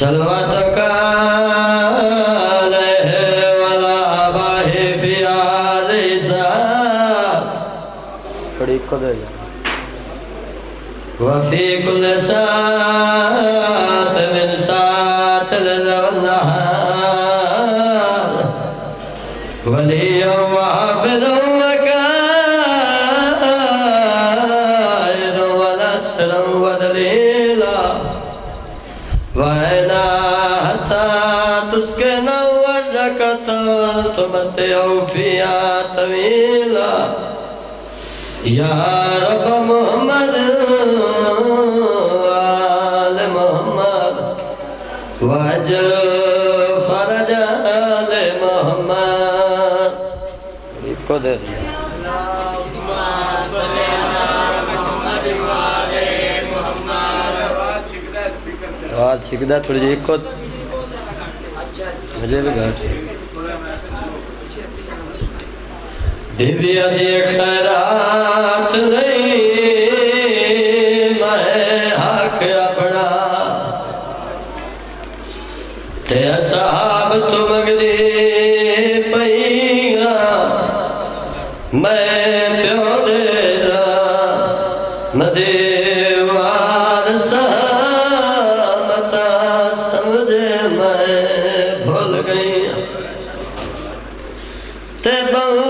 थोड़ी खुद हो जाए वफी कुल सात मिन सात तवीला या रब मोहम्मद आल मोहम्मद वजर फरज आल मोहम्मद को दे आज छिकदा थोड़ी जी को मुझे भी घाट दिव्य खैरात नहीं मैं हक अपना ते साहब तुम अगले पैगा मैं प्यो देना मदेवार सहमता समझे मैं भूल गई ते बहुत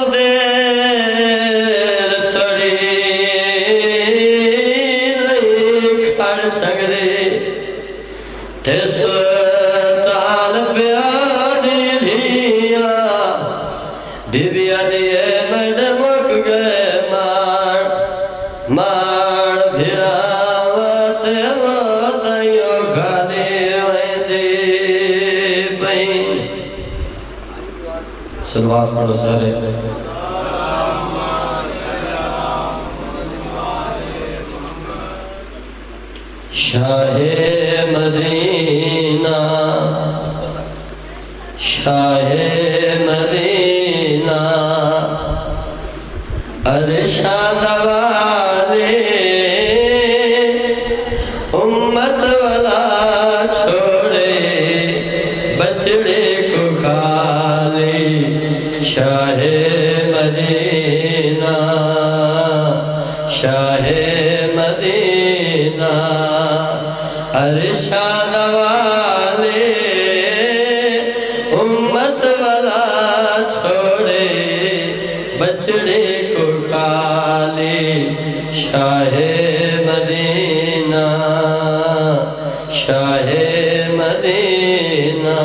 शुरुआत पढ़ो सारे शाहे मदीना शाहे मदीना अरशाद वाले उम्मत वाला छोड़े बचड़े को खाले शाहे मदीना शाहे मदीना अरशाद वाले उम्मत वाला छोड़े बचड़े को खाले शाहे मदीना शाहे मदीना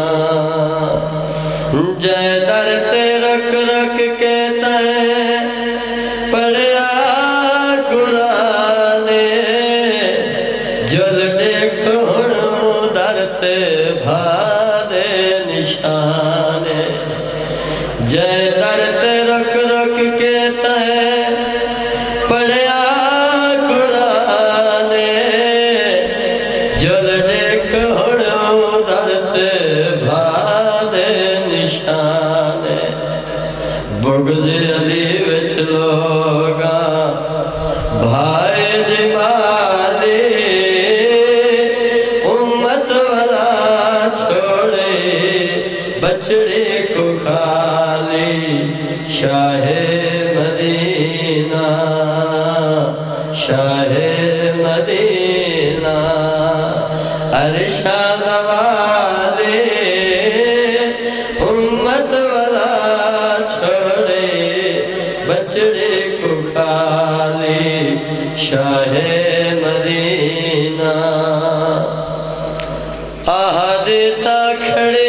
जय दरते रख रख के तय पढ़ा कुराने जल देखो दरते भादे निशाने जय दरते रख रख के तय पढ़ा कुराने जल देखो दरते भादे निशाने बुगज़े अली विच लोगा भाई जी वाले उम्मत वाला छोड़े बचड़े को खाली शाहे मदीना शाहे मदीना अरशाद वाले उम्मत वाला छोड़े बचड़े को खाले शाहे मदीना आहदता खड़े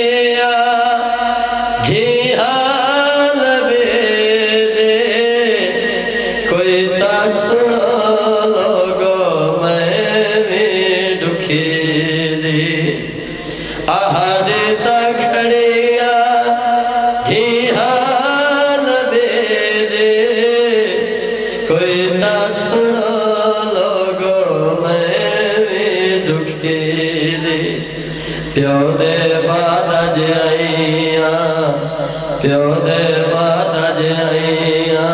प्यो दे बादा जाइया प्यो दे बादा जाइया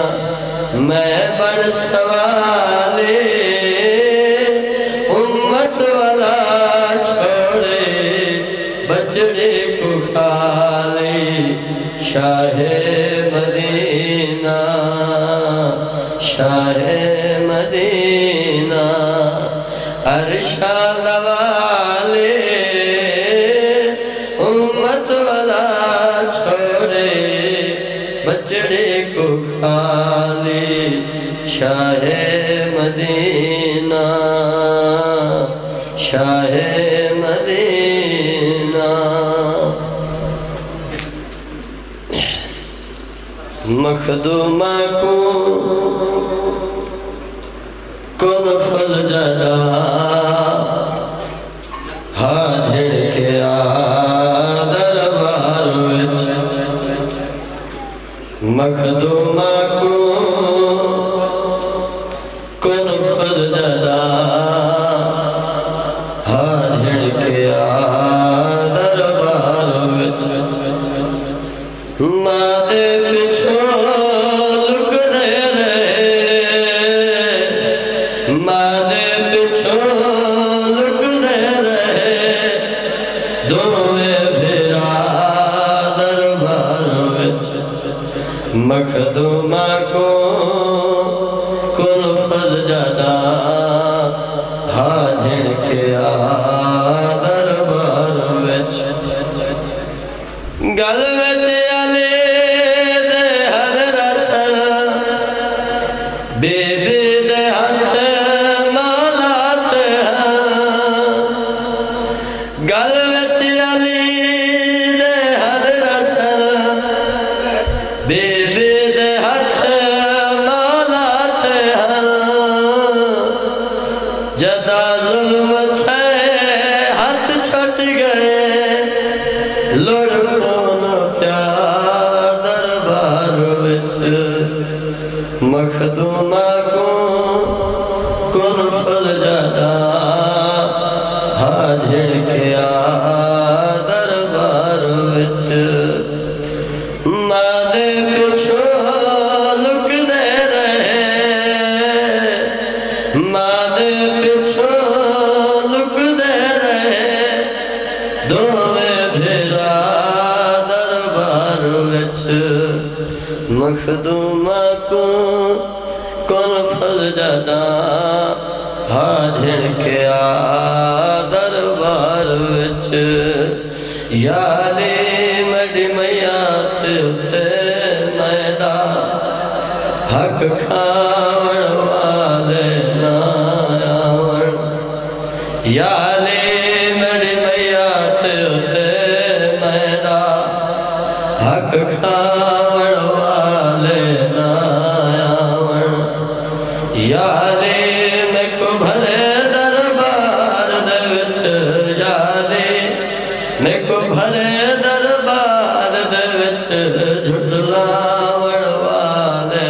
मैं बरस वाले उम्मत वाला छोड़े शाहे मदीना, शाहे मदीना, अर्शा लवाले उम्मत वाला छोड़े बचड़े को खाली, शाहे मदीना, शाहे मदीना। मखदूमा को फल जरा हाथ के दरबार मखदूमा को फल जरा हाथ के दरबार माते मखदूमा को फल जादा हाजिर के दरबार विच गल विच आले दे हजरा सन बेबे दे हथ मालात गल विच आले दे हजरा सन बेबे मखदूमा को फल जादा हाजिर के दरबार विच मादे पिछो लुकदे रहे मादे पिछो लुकदे रहे दोवें भेरा दरबार विच मखदूमा को जादा हाजिर के दरबार विच यारे मडमयात उते मैदा हक खावण वाले ना आवण यारे मडमयात उते मैदा हक खावण वाले ना यारे में को भरे दरबार विच यारे में को भरे दरबार विच झुटलावण वाले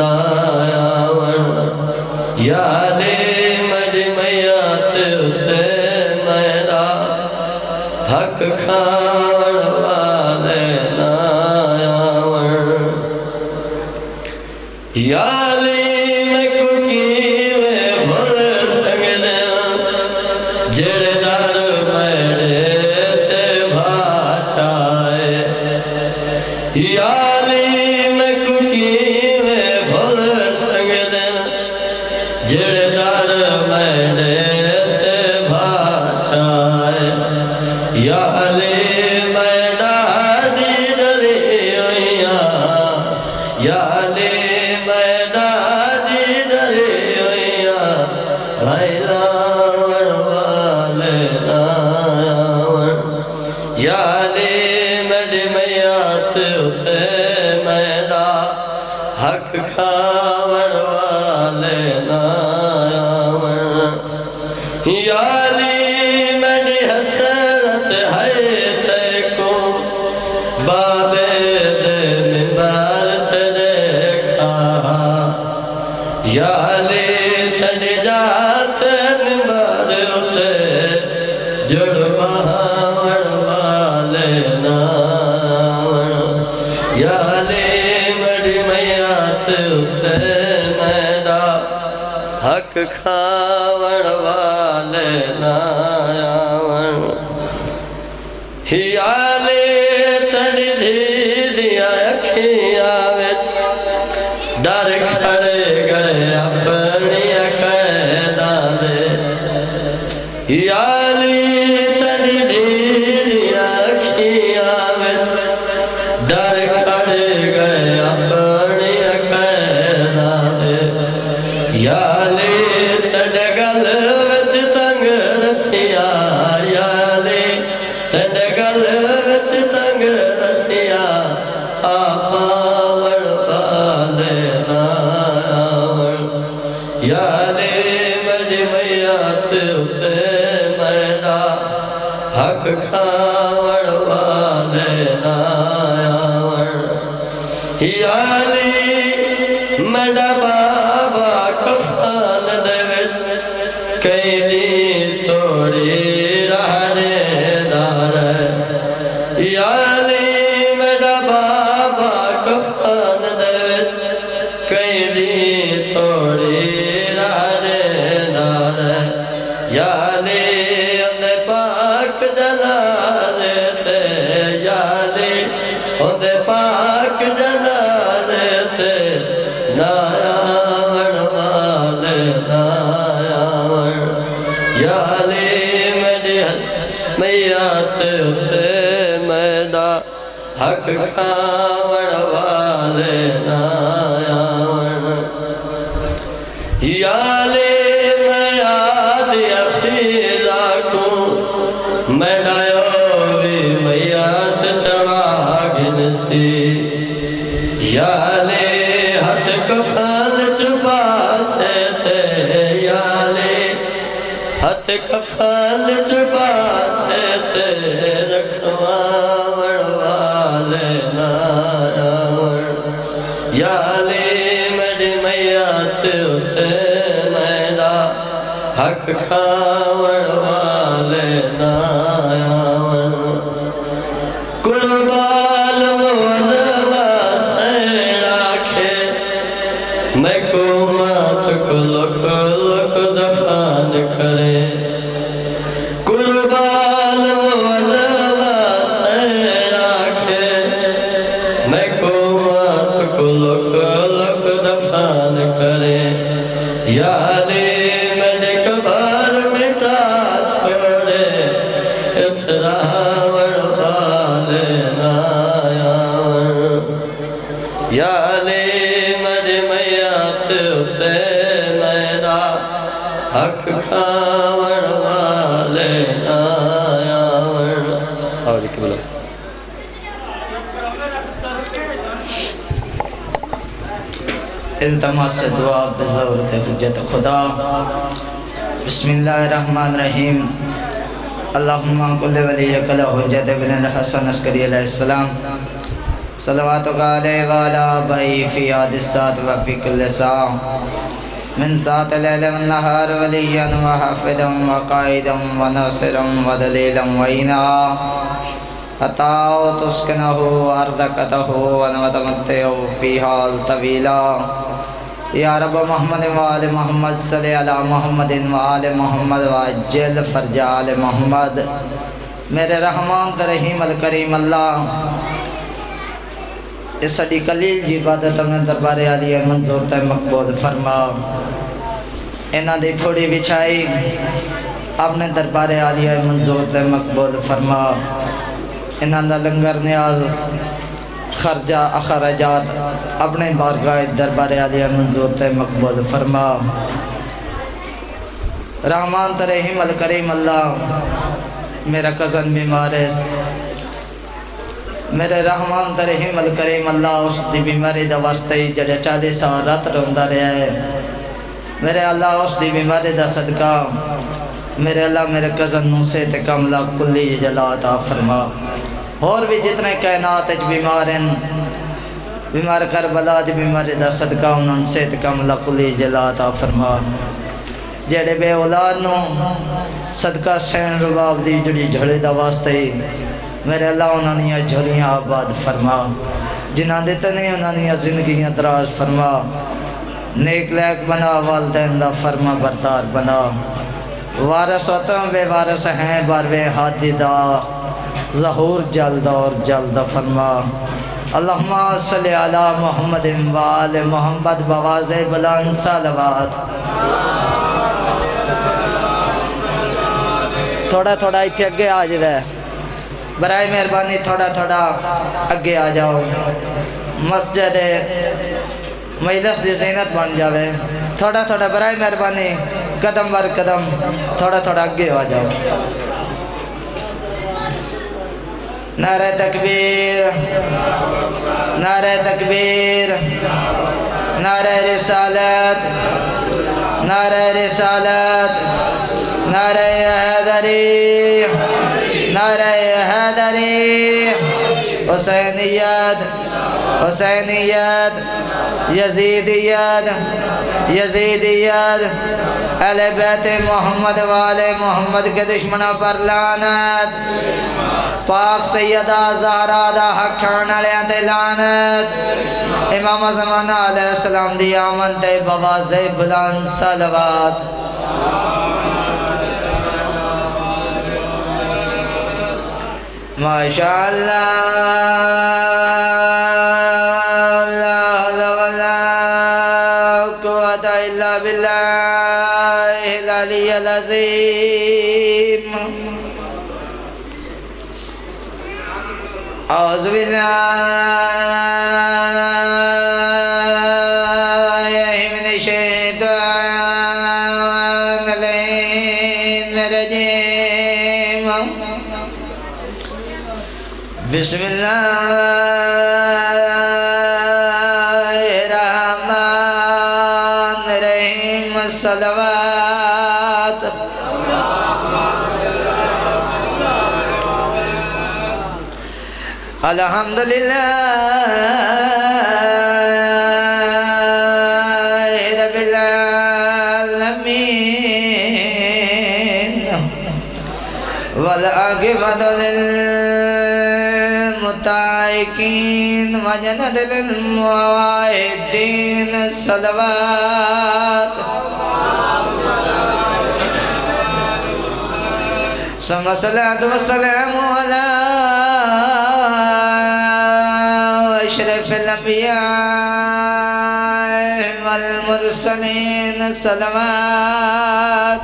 नायावण यारे मजमयात उते मेरा हक खावण वाले नायावण यारे खावण वाले नायावण याली मेरी हसरत है ते को बाबे दे मिंबर तेरे कहा याली थड़ जाते मिंबर उते जड़ महावण वाले नायावण याली हक खावण वाले नायावण हियाले तड़ी डर कर गए अपनी अकदा दे यारी तेरी दीदिया अखियां में डर कर गए अपनी अकदा दे यारी तेरे गल विच तंग रसिया यारी तेरे गल विच तंग रसिया हक खावड़ वाले नायावर यारी मेरा बाबा कफान दे विच कैनी तोड़ी रहने नारे यारी मेरा बाबा कफान दे विच कैनी तोड़ी रहने नारे यारी जला देते यारी उद पाक जला देते नारावण वाले नारावण यारी मेरे मैया ते मेरा हक खावण वाले नारावण यारी याले हथ कफन चुपा से ते याले हथ कफन चुपा से ते रखवावण वाले नारावण याले मेरी मैया ते उते मेरा हक खावण वाले नारावण कुर्बा मैं को मात को लुक लुक दफान करे कुर्बान वलवा से राखे मैं को मात को लुक लुक दफान करे यारे मैंने कबार मिटा छोड़े इतना रावण वाले नायार यारे हक खावण वाले नायावण और एक बोलो इल्तमास से दुआ बज़रूरत हुज्जत खुदा बिस्मिल्लाहिर्रहमानिर्रहीम अल्लाहुम्मा कुल्ले वलियकल हुज्जत बिन हसन अस्करी अलैहिस्सलाम सलावत वाले वाला भाई फियाद साथ वफिकल सा من ساعة الليل والنهار وليا وحافظا وقائدا وناصرا ودليلا وعينا أتاه تسكنه وأرضكته ونمتعه فيها طويلا يا رب محمد وآل محمد صل على محمد وآل محمد وعجل فرج آل محمد میرے رحمان رحیم الکریم اللہ इस साड़ी कलील जी इबादत अपने दरबारे आली है मंजूर ते मकबूल फरमा इन्हां दी फौड़ी बिछाई अपने दरबारे आली है मंजूर ते मकबूल फरमा इन्हां दा लंगर न्याज खर्चा अखराजात अपने बारगाह दरबारे आली है मंजूर ते मकबूल फरमा रहमान ते रहीम अल करीम अल्लाह मेरा कज़न बीमार है मेरे रहमान ते रहीम अल करीम अल्लाह उसकी बीमारी का वास्ते ही जड़े 40 साल रात रोंदा रहा है मेरे अल्लाह उसकी बीमारी का सदका मेरे अल्लाह मेरे कज़न नूसे ते कमला कुल्ली जलाता फरमा होर भी जितने कायनात बीमार हैं बीमार कर बला दी बीमारी का सदका उन्होंने सेहत कमला कुल्ली जलाता फरमा जड़े बे औलाद नू सदका सैन रुबाब की जड़ी झड़े का वास्ते ही मेरे अल्लाह उन्होंने झोलियाँ आबाद फरमा जिन्हें दिते नहीं उन्होंने जिंदगियाँ दराज फरमा नेक लैक बना वालदैन दा फरमा बरदार बना वारस होता बेवारस हैं बारवें हादिदा जहूर जल्द और जल्द फरमा अल्लाहुम्मा सल्ली अला मोहम्मद व आले मोहम्मद बवाज़े बुलंद सलावत। थोड़ा थोड़ा इतने अगे आ जाए, बराए मेहरबानी थोड़ा थोड़ा अगे आ जाओ। मस्जिद मजलिस दी ज़ीनत बन जाए। थोड़ा थोड़ा बराए मेहरबानी कदम बर कदम थोड़ा थोड़ा अगे आ जाओ। नारे तकबीर, नारे तकबीर, नारे रिसालत, नारे रिसालत, नारे हैदरी, नारे हैदरी। हुसैनियत, हुसैनियत, यजीदियत, यजीदियत। अहले बैत मोहम्मद वाले मोहम्मद के दुश्मनों पर लानत। पाक सैयदा ज़हरा दा हक खान वालियां ते लानत। इमाम ज़माना अलैहिस्सलाम दी आमद ते बवाज़े बुलंद सलावत। माशाअल्लाह। أعوذ بالله من الشيطان الرجيم. بسم الله الرحمن الرحيم. الصلوات अल्हम्दुलिल्लाह रब्बिल आलमीन वल आक़िबतु लिल मुत्तक़ीन वजनदिल मुवाहिदीन। सलावत सल्लल्लाहु अलैहि वसल्लम मुरसलीन। सलावत।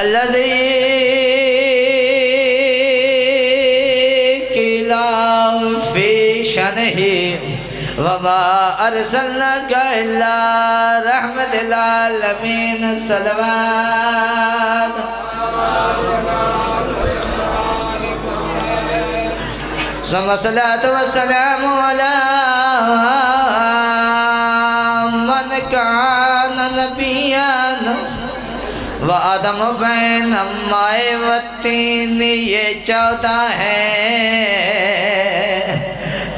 अल्लज़ी किला फी शनही वमा अरसलनाका इल्ला रहमतल आलमीन। सलावत। सल्लल्लाहु अलैहि वसल्लम अला मन कान नबियन व आदम बैन माए व तीन। ये 14 है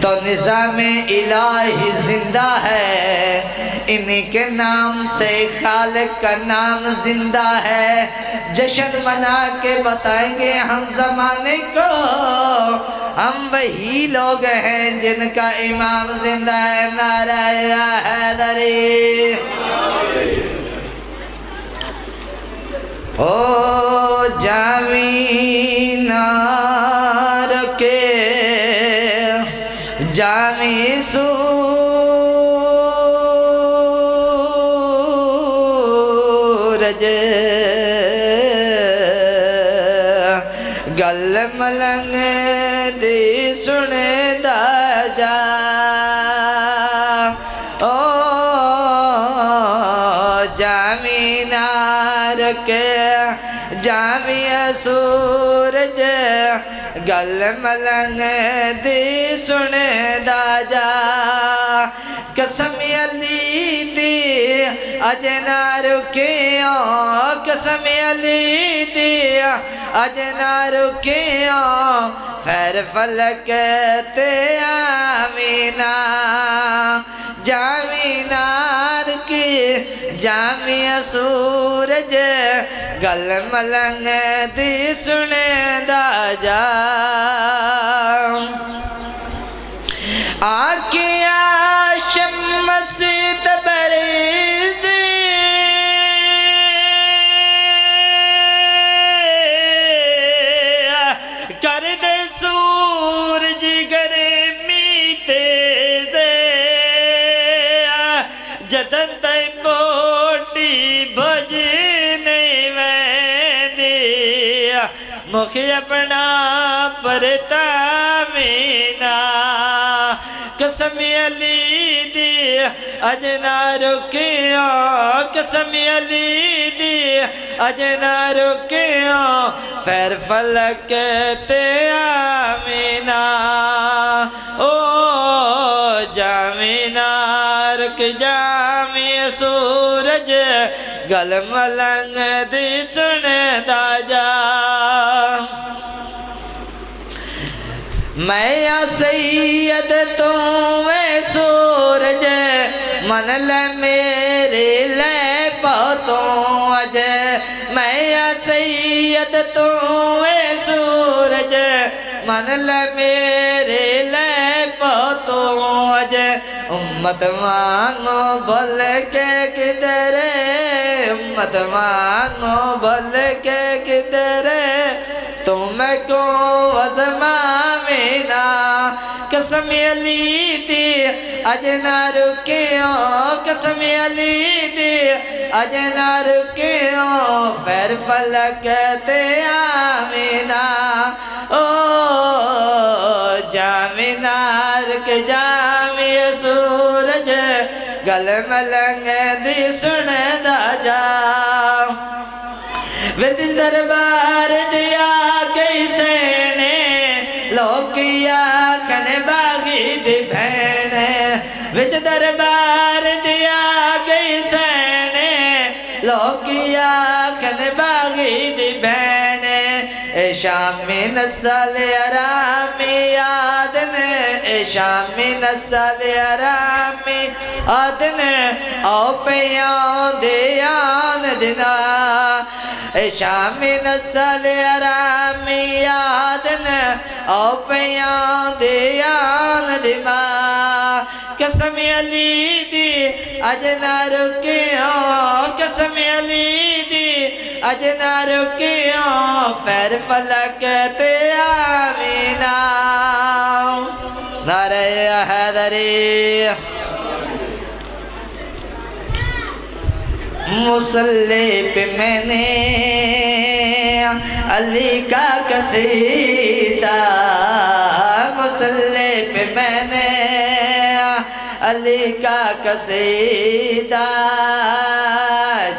तो निज़ाम इलाही जिंदा है। इन्हीं के नाम से खालिक का नाम जिंदा है। जश्न मना के बताएंगे हम ज़माने को हम वही लोग हैं जिनका इमाम जिंदा है। नारा या हैदरी। ओ जामी नार के जामी सू गल मलंग दी सुने दा जा। ओ जामीनार के जामिया सूरज गल मलंग दी सुने दा जा। कसम अली दी अज ना रुकियो, कसम अली दी अज ना रुकियो। खैर फलक ते आमीना जामीनार की जामिया सूरज गल मलंग दी सुने दा जा। आखिया शम्मस तबरीज़ मुखे अपना परता मीना कसम अली दी अजना रुकिया कसम अली दी अजना रुकिया फैर फलक ते आमीना ओ जामीना रुक जामी सूरज गल मलंग दी सुनदा जा मैं आ सैयद तू है सूरज मन ले मेरे ले पातो अज मैं आ सैयद तू है सूरज मन ले मेरे ले पातो अज उम्मत मांगो बोल के किधर उम्मत मांगो बोल के किधर तुम को अजमा मीना कसम अली दी अज ना रुकियो कसम अली दी अज ना रुकियो फैर फलक ते आमीना ओ जामीना रुक जामी सूरज गल मलंग दी सुनदा जा विधि दरबार दिया गई सेने लोकिया खन बागी दी भैन विच दरबार दिया गई सेने लोकिया खन बागी दी भैन ए शामी नस्ल आरामी आदन ए शामी नस्ल आरामी आदन आओ पिया दयान दिना ए शामी नस्ल आरामी आदन आओ पिया दयान दिमा कसम अली दी अज ना रुकियो कसम अली दी अज ना रुकियो फैर फलक ते आमीना नारे हैदरी मुसल्ले पे मैंने अली का कसीदा मुसल्ले पे मैंने अली का कसीदा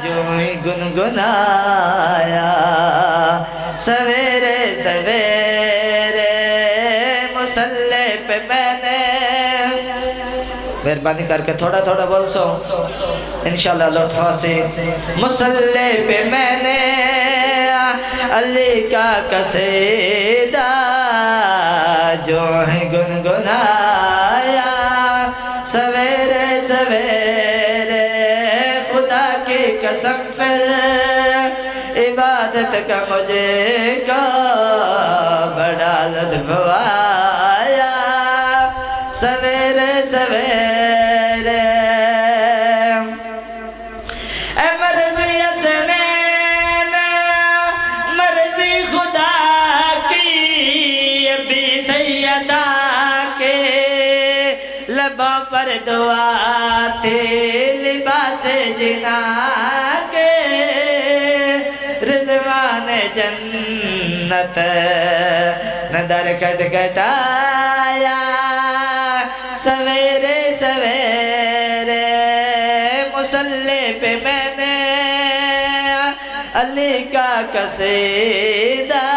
जो ही गुनगुनाया सवेरे सवेरे मुसल्ले पे मैंने मेहरबानी करके थोड़ा थोड़ा बोल सो इंशाल्लाह लुत्फा से मुसल्ले पे मैंने अली का कसीदा जो है गुनगुनाया सवेरे सवेरे खुदा की कसम फिर इबादत का मुझे को बड़ा लुत्फ आया सवेरे सवेरे पर दुआ थे लिबास जिना के रिजवान जन्नत नदर खटखटाया सवेरे सवेरे मुसल्ले पे मैंने अली का कसीदा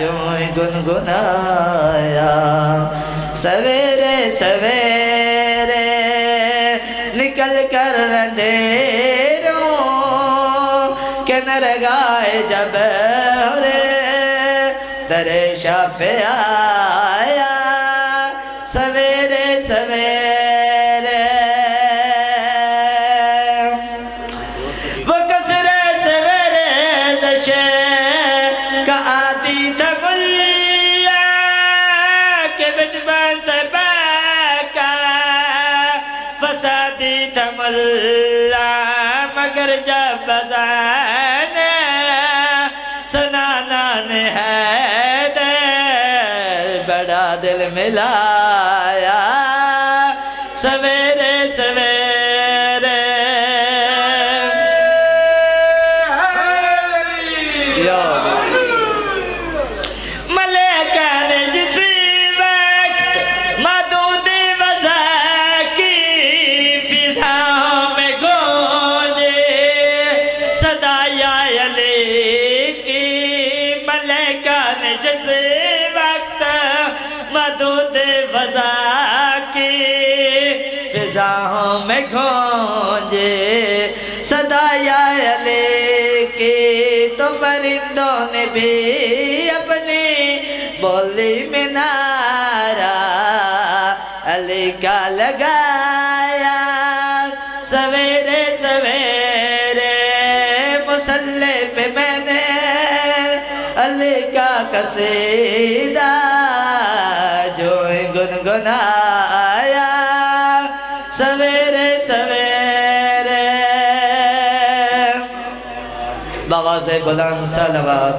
जो गुनगुनाया सवेरे सवेरे निकल कर अंधेरों के नरगाह जब रे दरेशा पे आया सवेरे सवेरे वो कसरे सवेरे जशे का आदि मगर जब बजान सुनाना ने हैदर बड़ा दिल मिलाया सवेरे सवेरे राहों में खोजे सदाया के तो परिंदों ने भी अपनी बोली में नारा अली का लगाया। सवेरे सवेरे मुसल्ले पे मैंने अली का कसीदा जो गुनगुनाया। सवेरे सवेरे बाबा से बुलंद सलावत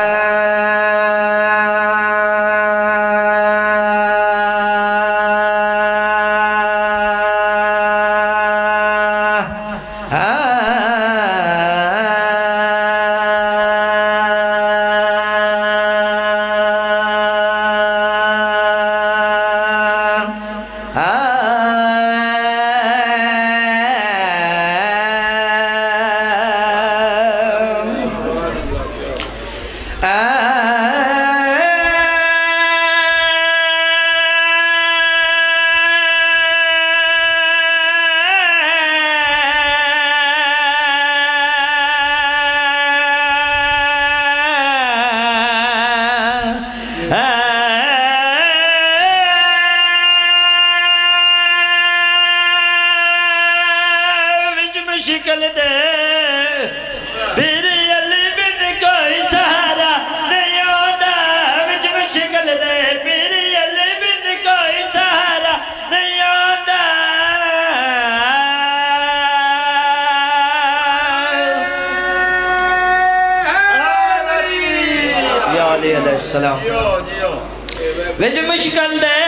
विच मुश्किल दे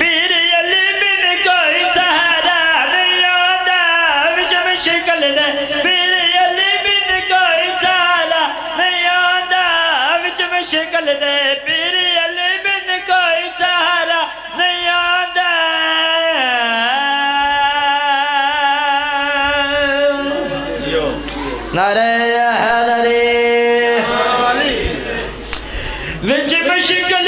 पीर अली बिन कोई सहारा नहीं आंदा। विच मुश्किल दे पीर अली बिन कोई सहारा नहीं आंदा। विच मुश्किल दे पीर अली बिन कोई सहारा नहीं आंदा। नारे हैदरी विच मुश्किल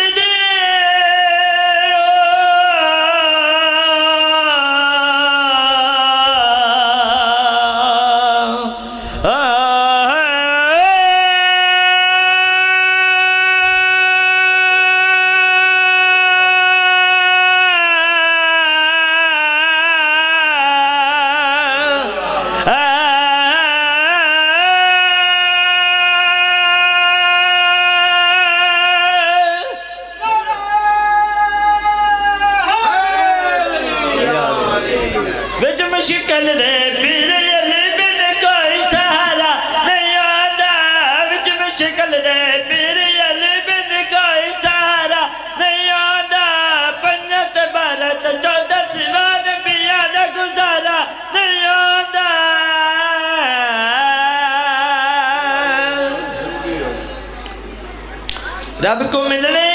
रब को मिलने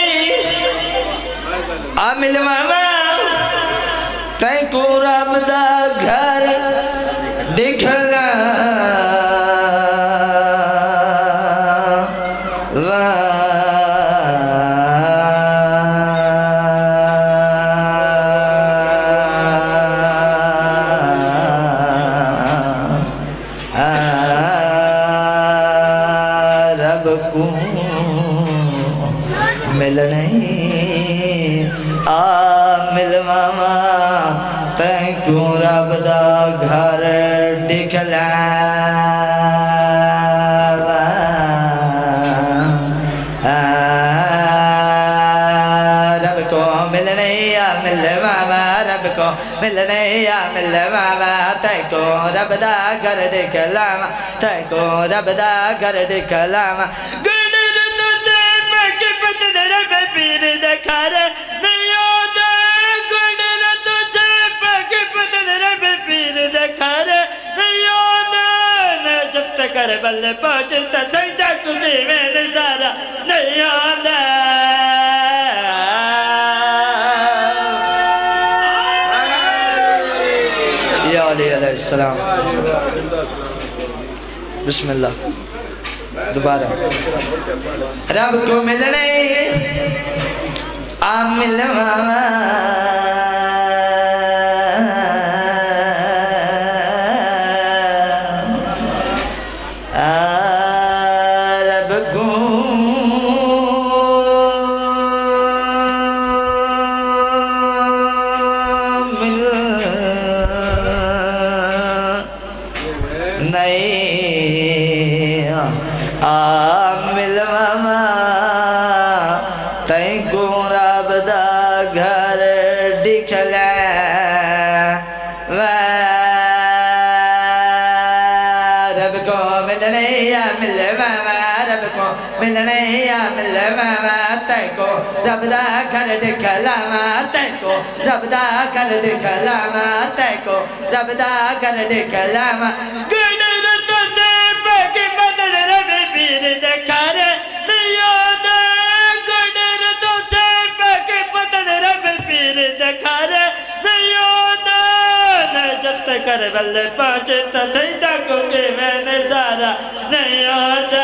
आ मिलवावा तैंको रब दा घर दिखला मिलने या मिलवावा तैको रब दा घर दिखलावा। तैको रब दा घर दिखलावा पीर दर नहीं आंदा। गुण तुझे पग पतन रब पीर दर नहीं आंदा। न जफ्त कर बल पहुंचता सजदा कुदी में नजारा नहीं आंदा। बिस्मिल्लाह। दोबारा। रब को मिलने आ मिल मामा रब दा कर दिखलावा तैको रब दा कर दिखलावा गणन तो से बाकी बदल रब पीर दे कर दियो दे गणन तो से बाकी बदल रब पीर दे कर दियो दे न जस्त कर बल पांच तसैदा को के मैं नजारा नहीं आता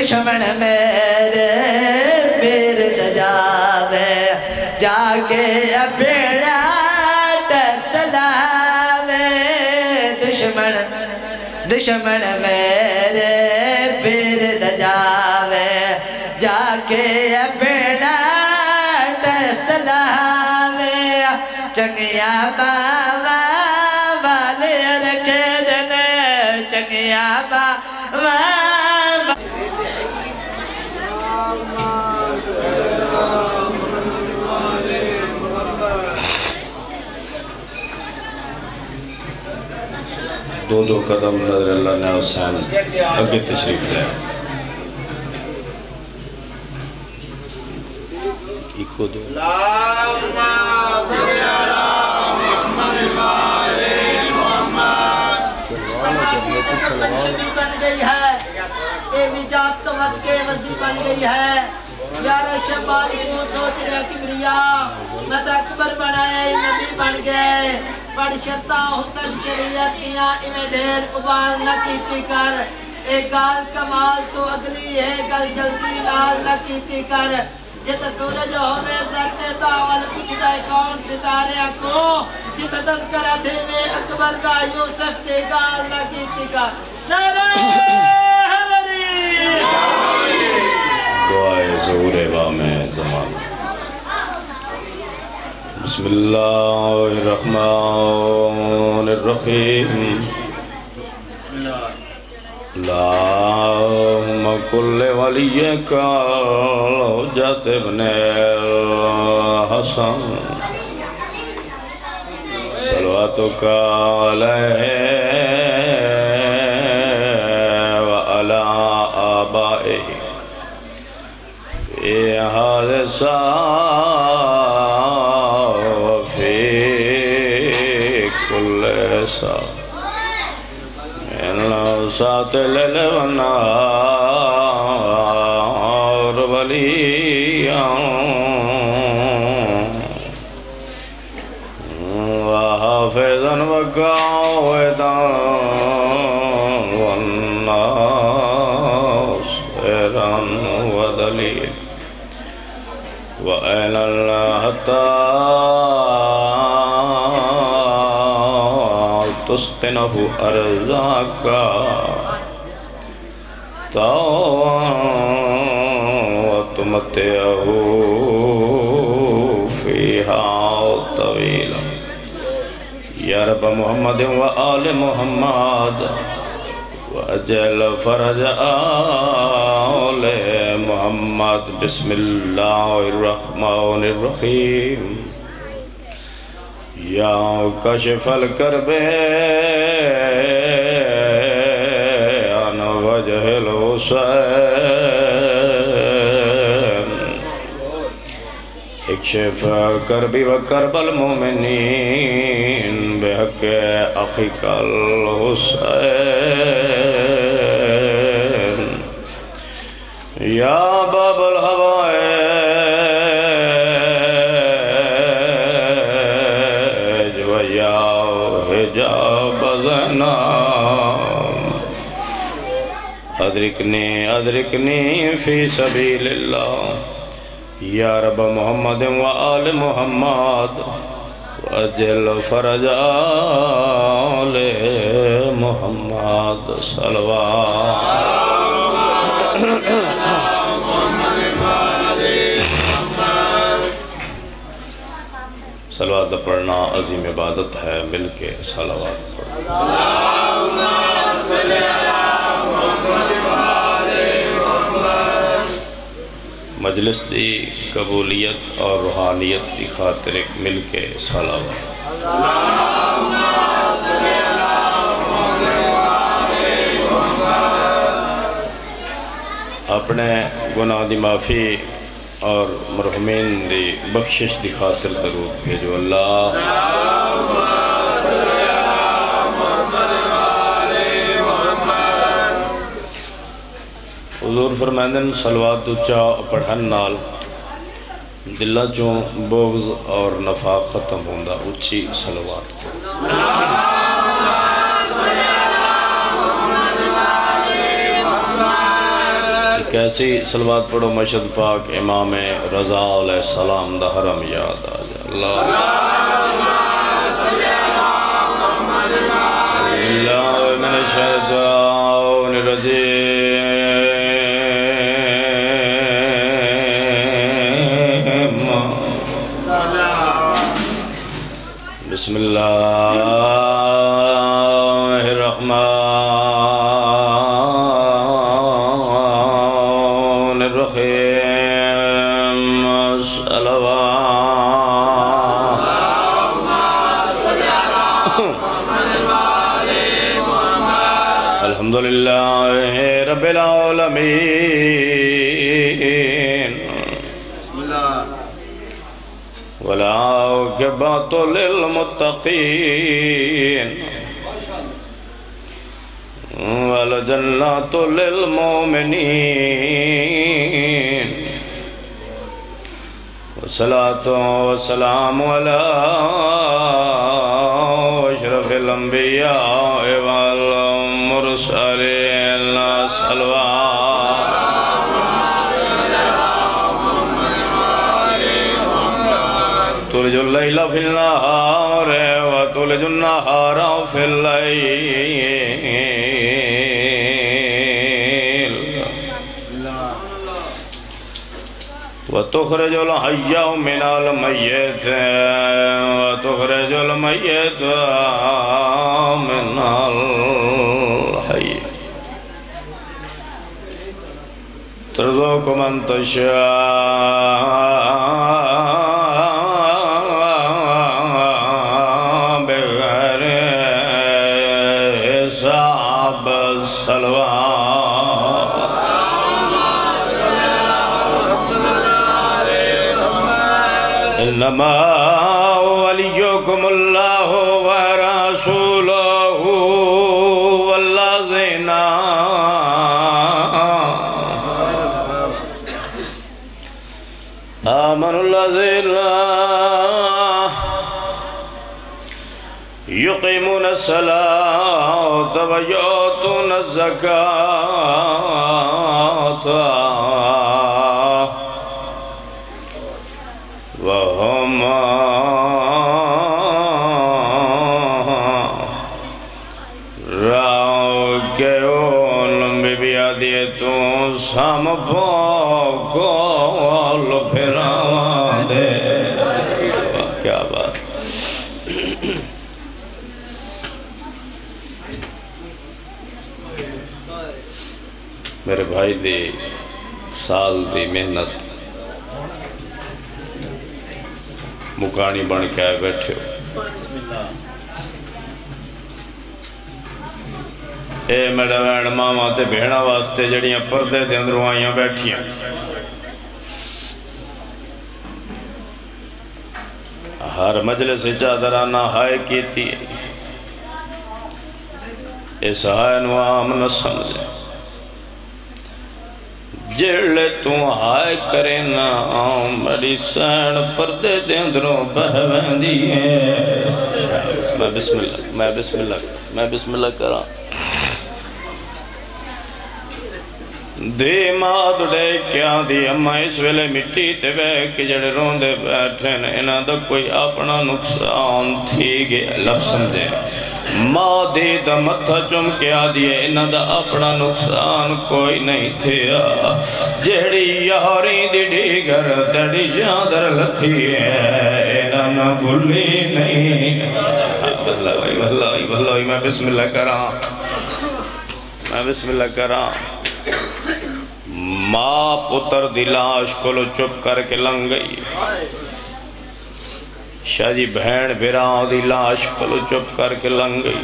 दुश्मन मेरे पीर जावे जाके अपना दस्त लावे दुश्मन दुश्मन मेरे पीर जावे जाके अपना दस्त लावे चंगिया बाबा वाले रखे देने चंगिया बाबा दो दो कदम नजर ने हुसैन अगे तशरीफ लाया बन गई है के वसी बन गई है को सोचने किबरिया मतकबर बनाए नबी बन गए पड़शता हुसन शरीयत दिया इमे ढेर उबाल न कीती कर ए गाल कमाल तो अगली है गल जल्दी लाल न कीती कर जित सूरज होवे सरते तावल पुछदा कौन सितारे को जित तस्करा थे में अकबर का यूसुफ ते गाल न कीती कर नारे हलरी दुआए जहूर वा में जमान बिस्मिल्लाहिर्रहमानिर्रहीम अल्लाहुम्मा कुल्ले वलियका हज़रत इब्ने हसन सलवातुका अलैहि व अला आबाइहि या हादिसा साथ ललवना और वलिया हाफिजन वकायदा वन्नास रन वदली व तुस्तनहु अर्ज़ाका तुमतिअहु फ़ीहा तवीला। या रब मुहम्मद व आल मुहम्मद वअजल फ़रज आल मुहम्मद। बिस्मिल्लाहिर्रहमानिर्रहीम। या कशफ़ल करबे अन वजहल हुसैन इक्शफ़ करबी व करबल मोमिनीन बेहक अख़िकल हुसैन। या बाबल हवाए अदरिकनी अदरिकनी फी सबीलिल्लाह। या रब मुहम्मद व आल मुहम्मद वअजल फ़रज आल मुहम्मद। सल्लल्लाहु सलावत पढ़ना अज़ीम इबादत है, मिल के सलावत पढ़ो। मजलिस की कबूलियत और रूहानियत की खातिर एक मिल के सलावत। अपने गुनाह की माफ़ी और मरहूमीन दी बख्शिश की खातिर दरूद भेजो। अल्लाह हुज़ूर फरमाइंदन सलवात उच्चा पढ़न नाल दिलों चों बोझ और नफाक खत्म होंदा। उच्ची सलवात कैसी सलवात पढ़ो मशहद पाक इमाम रज़ा अलैहिस्सलाम दा हरम याद आ जाए। अल्लाह बिस्मिल्लाहिर्रहमान वल जन्नतुल मोमिनीन वस्सलातु वस्सलामु अला अशरफिल अंबिया वल मुरसलीन। तुलजुल्लैला फिल नहारे व तुलजुन्नहारा फिल लैल व तुखरिजुल हय्य मिनल मय्यित व तुखरिजुल मय्यित मिनल हय्य तर्ज़ुक़ु मन तशा सलात व युतून ज़कात वहुमा राव के ओल में भी आदि तू समपो को फिरावा दे। क्या बात। मेरे भाई दी साल दी मेहनत मुकानी बन के आए बैठे हो। ए मेरे भैन मामा ते भेणा वास्ते जड़ियां पर्दे के अंदरों आईया बैठिया, हर मजलिस चादराना हाय कीती है। इस हाय नू आम न समझे, जेड़े तू हाय करे ना मरी सैन पर्दे दे अंदरों बहवेंदी है। मैं बिस्मिल्लाह करा दे मात डे क्या दी अम्मा इस वेले मिट्टी ते बह के जड़े रोंदे बैठे ने, इन्हां दा कोई अपना नुकसान थी गया। लफ समझे माँ दे दा मत्था चुम के आ दिए, इन्हां दा अपना नुकसान कोई नहीं थिया। जड़ी यारी दी डीगर तड़ी चादर लथी है, इन्हां ना भुली नहीं। भलाई मैं बिस्मिल्लाह करा माँ पुत्र दी लाश को चुप करके लंघ गई, शाहजी भैन बिरां दी लाश को चुप करके लंघ गई।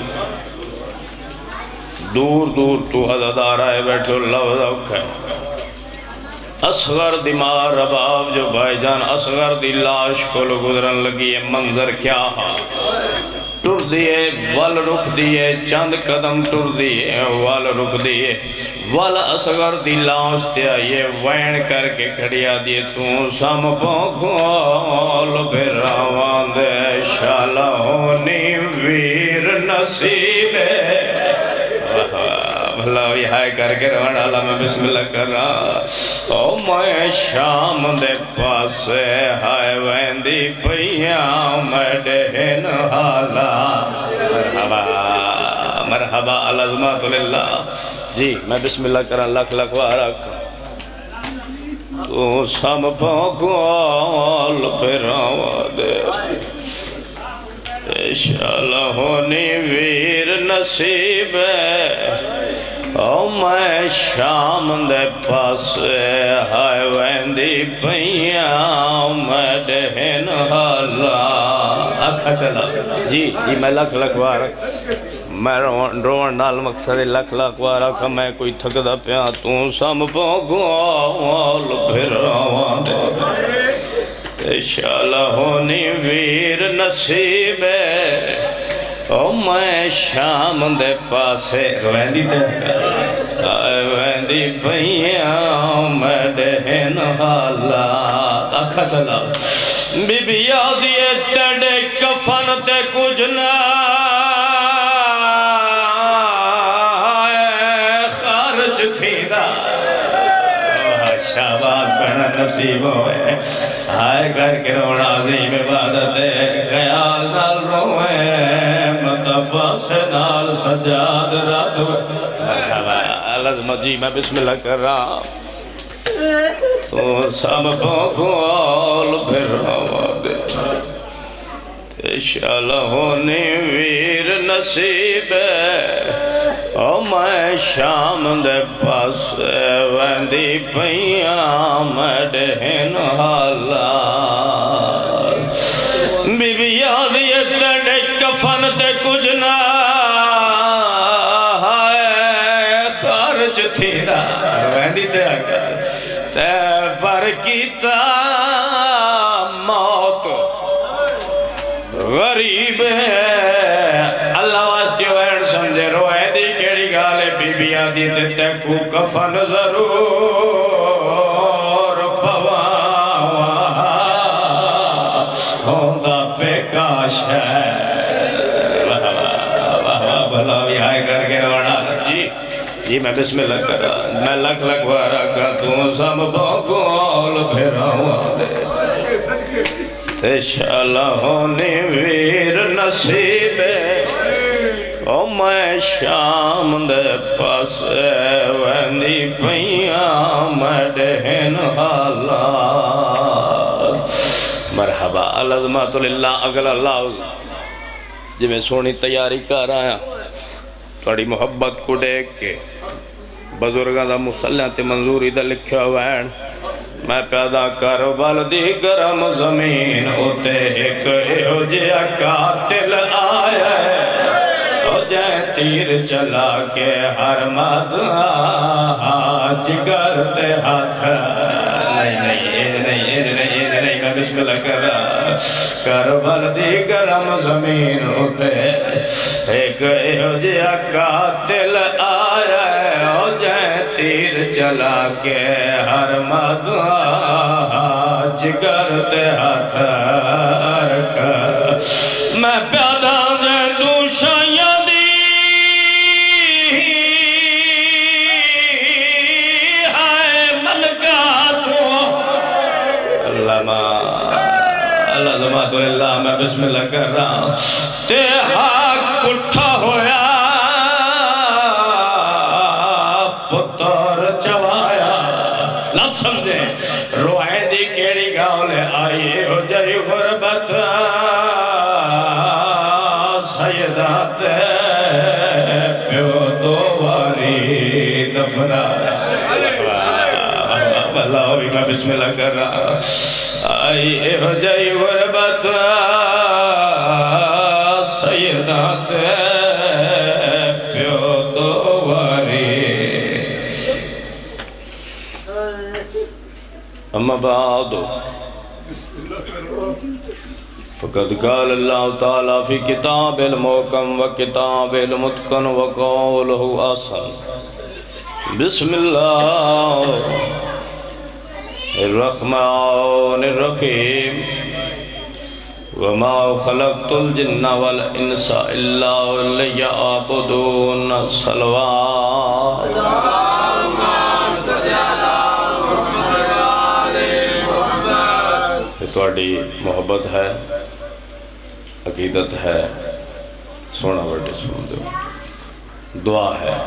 दूर दूर तू अदादार आए बैठे लफ्ज औखा। असगर दिमाग रबाब जो भाईजान असगर दी लाश को गुजरन लगी है, मंजर क्या हा। टुर दिए वल रुक दिए, चंद कदम टुर दिए वल रुक दिए, वल असगर दी लाश ते आइए वैन करके खड़िया दिए तू सम पोल फिरावा दे। शाला होनी वीर नसीब भला हाय करके रवण आला। मैं बिस्मिल्लाह करा ओ मैं शाम दे पासे हाय वैंदी पैया मडेन हाला। मरहबा मरहबा अलजमतुल्लाह जी। मैं बिस्मिल्लाह करा लख लख वारक तू सम पोल फिरावा दे। शाला होनी वीर नसीब ओ मैं शाम दे पासे हाय वैंदी पैया मडेन हाला। आखा चला जी जी। मैं लख लख वार मैं रोवण नाल मकसद लख लख वार आखा मैं कोई थकदा पिया तू सम पोल फिरावा दे। शाला होनी वीर नसीब ओ मैं शाम दे पासे वैंदी पैया मडेन हाला। आखा तला बीबिया दिए तड़े कफन ते कुछ ना खारज थींदा। शाबाश बन नसीब होए हाय करके रोना अजीम इबादत है। ख्याल नाल रोए मतबस नाल सजाद रात जी। मैं बिस्मिल्लाह कर रहा तो सब पोल फिरावा दे। शाला होनी वीर नसीब ओ मैं शाम दे पासे वैंदी पैया मडेन हाला। बीबिया दिए तड़े कफन ते कुछ ना खर्च थी ना वैंदी ते ते पर कीता मौत गरीब है। अल्लाह वास्ते वैन समझे रोए दी केड़ी गाले बीबिया दी ते तैकू कफन जरूर पवा होंदा बेकाश है। भला भी हाय करके रोना जी जी। मैं बिस्मिल्लाह करा मैं लख लख वारा का तू सब भोल फिरावा दे। शाल होने वीर नसीब ओ मैं शाम दे पास वंदी पैया मडहन हाला मरहबा अलजमतुल्ला अगला लाउज जिमें सोनी तैयारी कर आया थोड़ी मुहब्बत को देख के बजुर्गों का मुसल्ला ते मंजूरी दा लिखा वैन मैं पैदा कर बल दी गरम जमीन उते एक एहो जिहा कातिल आया ओ जै तीर चला के हर मद जिगर ते हाथ नहीं नहीं ये नहीं ये नहीं ये नहीं मैं बिस्मिल्लाह कर करबल दी गरम जमीन उते एक एहो जिहा कातिल आया ओ जै तीर चला के हर मद जिगर ते हाथ रख मैं प्यादा दे दूं शाया दी हाय मलका तो अल्लाह मैं बिस्मिल्लाह कर रहा हूँ ते हाथ उठा होया बिस्मिल्लाह कर रहा आई एहो जई गुरबत सैयदा ते प्यो दो वारी अम्मा बाद फकद काल अल्लाह ताला फी किताब अल मोकम व किताब अल मुतकन व कौल हु असल बिस्मिल्लाह الرحمن الرحيم وما خلقت الجن والإنس إلا ليعبدون صلوات اللهم صل على محمد وعلى محمد ये तुम्हारी मोहब्बत है अकीदत है सोना बटे सुन दो दुआ है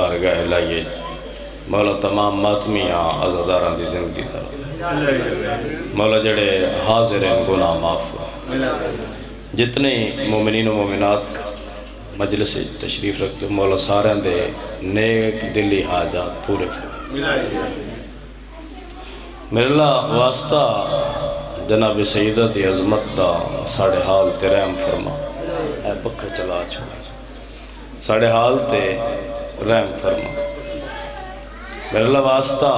बारगाह इलाही मौला तमाम मातमियाँ आज़ादारा की जिंदगी मौला जड़े हाजिर हैं गुनाह माफ जितने मोमिनीन मोमिनात मजलिस तशरीफ रखते हो मौला सारे दे नेक दिली हाजात पूरे मेरे ला वास्ता जनाब सईदा की अजमत का साढ़े हाल ते रहम फरमा पक्खा चला छोड़ा साढ़े हाल ते रहम फरमा मेरा वास्ता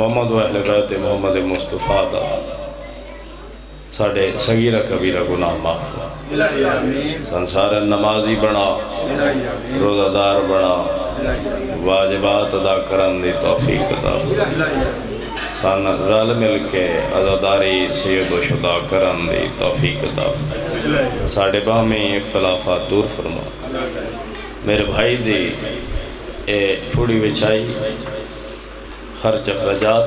मोहम्मद वाहल बैत मोहम्मद मुस्तफा का साढ़े सगीरा कबीरा गुनाह माफ संसार नमाजी बना रोज़ादार बना वाजिबात अदा करने की तौफीक अदा सन रल मिल के अदादारी सैयदोशुदा करने की तौफीक अदा साढ़े बाहमी इख्तलाफा दूर फरमा मेरे भाई दी ए थोड़ी विछाई खर्च अखराजात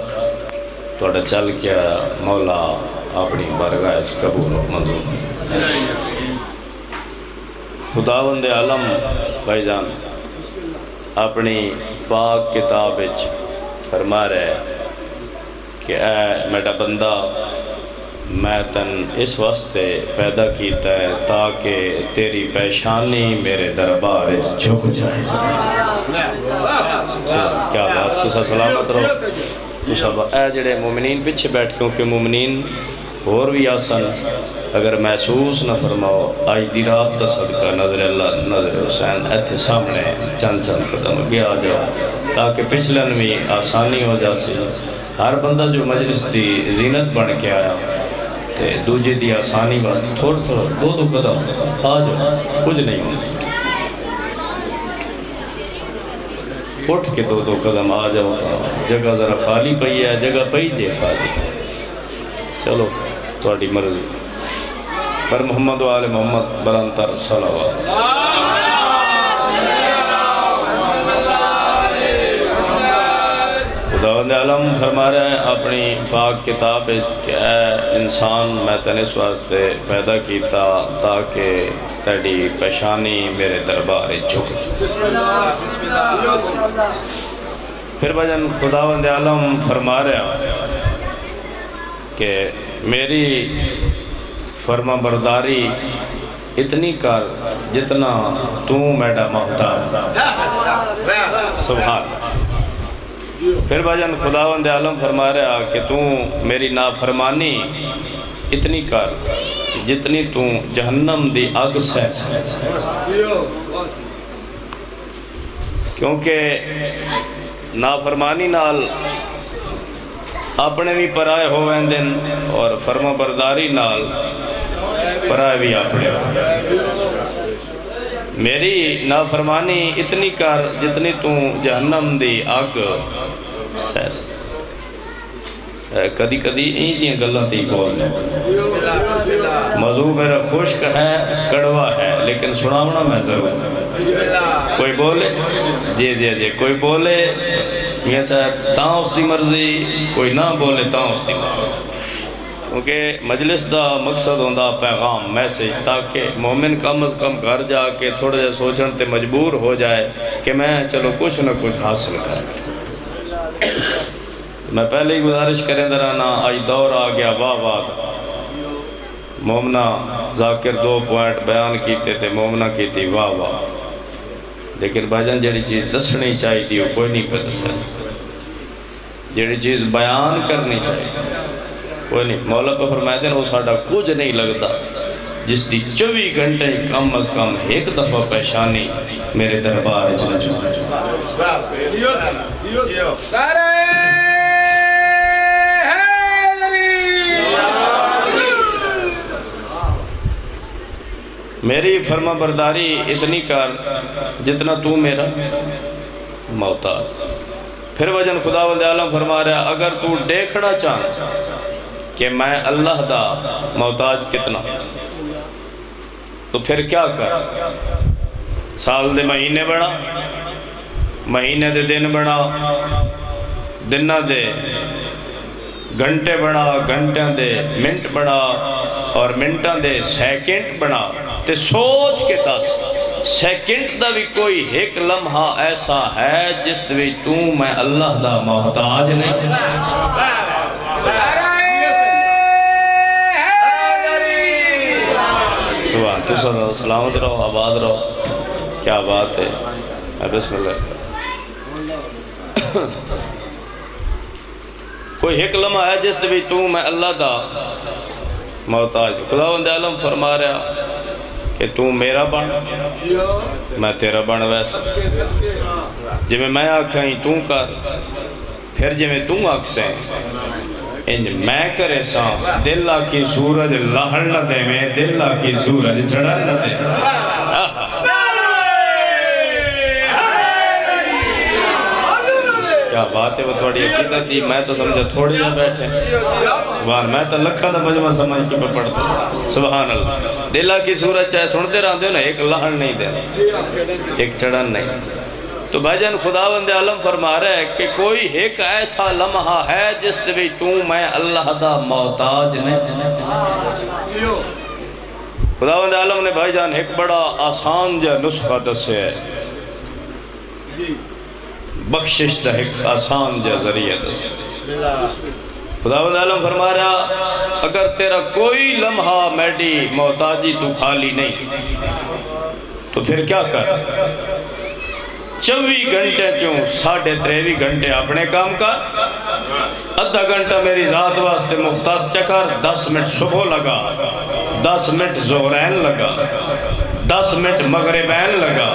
थोड़ा चल के मौला अपनी बारगाह कबूल मंजूर खुदावंद आलम भाईजान अपनी पाक किताब फरमा रहे कि ऐ मेरा बंदा मैं तन इस वास्ते पैदा किया है ताकि तेरी परेशानी मेरे दरबार झुक जाए क्या बात तुसा सलामत रहो तुसा ऐ जड़े मोमिनीन पिछे बैठ क्योंकि मोमिनीन होर भी आसन अगर महसूस न फरमाओ अज दी रात का सदका नजर अल्लाह नजर हुसैन इत्थे सामने चंद चंद कदम अगे आ जाओ ताकि पिछलन भी आसानी हो जाए हर बंदा जो मजलिस की जीनत बन के आया ते दूजे की आसानी बस थोड़ा थोड़ा दो दो कदम आ जाओ कुछ नहीं होता उठ के दो दो कदम आ जाओ जगह जरा खाली पई है जगह पई जे खाली चलो थोड़ी मर्जी पर मोहम्मद वाले मोहम्मद बलंतर सलावत खुदा खुदावंद आलम फरमा रहा है अपनी पाक किताब इंसान मैं तेने इस वास्ते पैदा किया ताकि तेरी पेशानी मेरे दरबार झुक। फिर भजन खुदावंद आलम फरमा रहा कि मेरी फरमाबरदारी इतनी कर जितना तू मेरा मोहताज। सुभान। फिर भाजन खुदावंद आलम फरमा रहा कि तू मेरी नाफरमानी इतनी कर जितनी तू जहन्नम दी अग सह। क्योंकि नाफरमानी नाल अपने भी पराए हो वेंदे और फरमाबरदारी नाल पराए भी अपने। मेरी नाफरमानी इतनी कर जितनी तू जहन्नम दी अग सह। कदी कदी इन गल्लां ती बोलने मौजू मेरा खुश्क है कड़वा है लेकिन सुनावना मैं जरूर। कोई बोले जी जी जी, कोई बोले मियाँ साहब तां उसकी मर्जी, कोई ना बोले तां उसकी मर्जी। क्योंकि मजलिस का मकसद होंदा पैगाम मैसेज, ताकि मोमिन कम अज कम घर जाके थोड़ा जहा सोचण ते मजबूर हो जाए कि मैं चलो कुछ ना कुछ हासिल कर। मैं पहले ही गुजारिश करें दराना आज दौर आ गया वाह वाह। मोमना जाकिर 2 पॉइंट बयान किए थे, मोमना की वाह वाह, लेकिन भाजन जी चीज़ दसनी चाहिए वो कोई नहीं पे दस, जी चीज़ बयान करनी चाहिए कोई नहीं। मौला पर फरमाते वो साडा कुछ नहीं लगता जिसकी 24 घंटे कम अज कम एक दफ़ा पेशानी मेरे दरबार मेरी फरमाबरदारी इतनी कर जितना तू मेरा मौता। फिर वजन खुदावंद आलम फरमा रहा अगर तू देखना चाह कि मैं अल्लाह दा मोहताज कितना, तो फिर क्या कर साल दे महीने बना, महीने दे दिन बना, दिना दे घंटे बना, घंटे दे मिनट बना और मिनटा दे सैकेंड बना। ते सोच के दस सैकेंड का भी कोई एक लम्हा ऐसा है जिस विच तू मैं अल्लाह दा मोहताज नहीं। सलामत रहो, आबाद रहो। क्या बात है। कोई एक लम्हा है जिस भी तू मैं अल्लाह दा मोहताज। खुदावंद आलम फरमा रहा कि तू मेरा बन मैं तेरा बन। वैसे जिमें मैं आखा तू कर फिर जिमें तू आखसे इंज मैं करे सा। दिल आखी सूरज लहण न देवे, दिल आखी सूरज चढ़न न दे। क्या बात है। वो थोड़ी अकीदत थी मैं तो समझा थोड़ी ना बैठे सुभान, मैं तो लखा का मजमा समझ के पढ़ सकता। सुभान अल्लाह। दिल आखी सूरज चाहे सुनते रहते हो ना, एक लहण नहीं देना, एक चढ़न नहीं। तो भाईजान खुदावंद आलम फरमा रहा है कि कोई एक ऐसा लम्हा है जिस भी तू मैं अल्लाह दा मोहताज नहीं। खुदावंद आलम ने भाईजान एक बड़ा आसान जा नुस्खा दसे है, बख्शिश का एक आसान जा जरिया दसे। खुदावंद आलम फरमा रहा अगर तेरा कोई लम्हा मैडी मोहताजी तू खाली नहीं, तो फिर क्या कर 24 घंटे चो 23.5 घंटे अपने काम का, आधा घंटा मेरी रात वास्ते मुख्तास चकर, 10 मिनट सुबह लगा, 10 मिनट जोहरैन लगा, 10 मिनट मगरिबैन लगा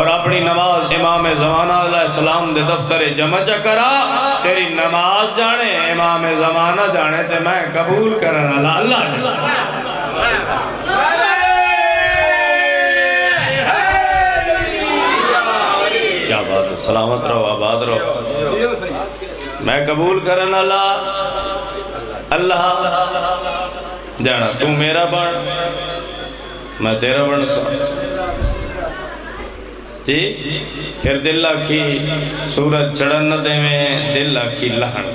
और अपनी नमाज इमाम ज़माना अलैहिस्सलाम दे दफ्तरे जमा चकरा। तेरी नमाज जाने इमाम ज़माना जाने ते मैं कबूल करना ला अल्लाह। क्या बात है। सलामत रहो, आबाद रहो। मैं कबूल करन आला अल्लाह जाना तू मेरा बन मैं तेरा बन। जी फिर दिल आखी सूरज चढ़न न देवें दिल आखी लहन।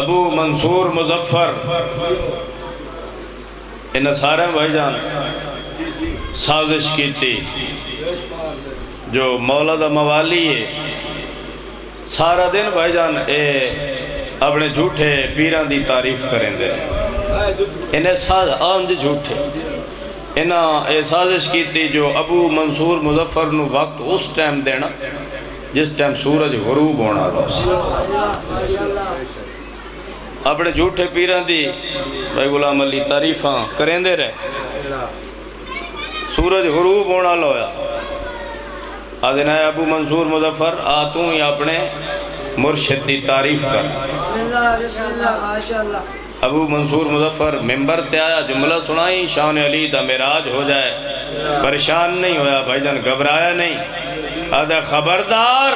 अबू मंसूर मुजफ्फर इन सारे भाई जान साजिश की थी। जो मौला दा मवाली है सारा दिन भाई जान ए अपने झूठे पीरां दी तारीफ करेंदे इन्हें साज आंज झूठे इन्हें ए साजिश की थी। जो अबू मंसूर मुजफ्फर नू वक्त उस टाइम देना जिस टाइम सूरज गुरूब होना अपने झूठे पीरां दी भाई गुलाम अली तारीफा करेंदे रहे। सूरज गुरूब होने वाला होया आदिना अबू मंसूर मुजफ्फर आ तू ही अपने मुर्शिद की तारीफ कर। अबू मंसूर मुजफ्फर मेम्बर ते आया जुमला सुनाई शान अली दा मेराज हो जाए। परेशान नहीं होया भाईजान घबराया नहीं। आदा खबरदार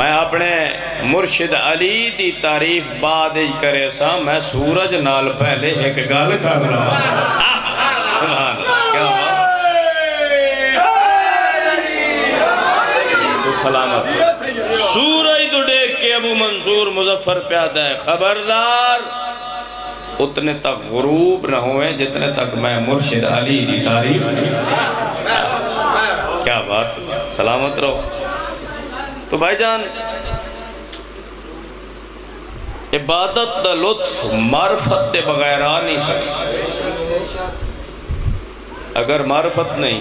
मैं अपने मुर्शिद अली दी तारीफ बाद करे सा मैं सूरज नाल पहले एक गल कर रहा सुभान क्या सलामत। सूरज तो देख के अबू मंसूर मुजफ्फर प्यादा है खबरदार उतने तक गुरूब न होए जितने तक मैं मुर्शिद अली की तारीफ नहीं। क्या बात सलामत रहो। तो भाईजान इबादत का लुत्फ मार्फत के बगैर आ नहीं सकता। अगर मार्फत नहीं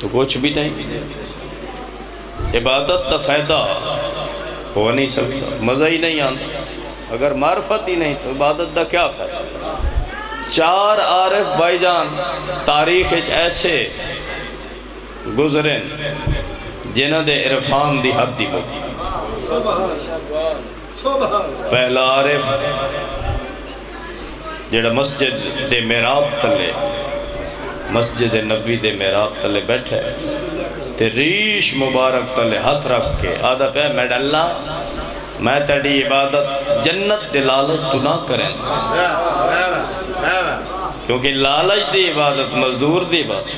तो कुछ भी नहीं इबादत का फायदा हो नहीं सकता मज़ा ही नहीं आता। अगर मार्फत ही नहीं तो इबादत का क्या फायदा। चार आरिफ भाईजान तारीख ऐसे गुजरे जिन्ह दे इरफान दी हद दी होगी। पहला आरिफ जेड़ा मस्जिद दे मेराब तले मस्जिद नबी दे मेराब तले बैठे ते रीश मुबारक तले हथ रख के आदा पे मैं डल्ला मैं तेरी इबादत जन्नत दे लालच तू ना करें क्योंकि लालच दी इबादत मजदूर दी इबादत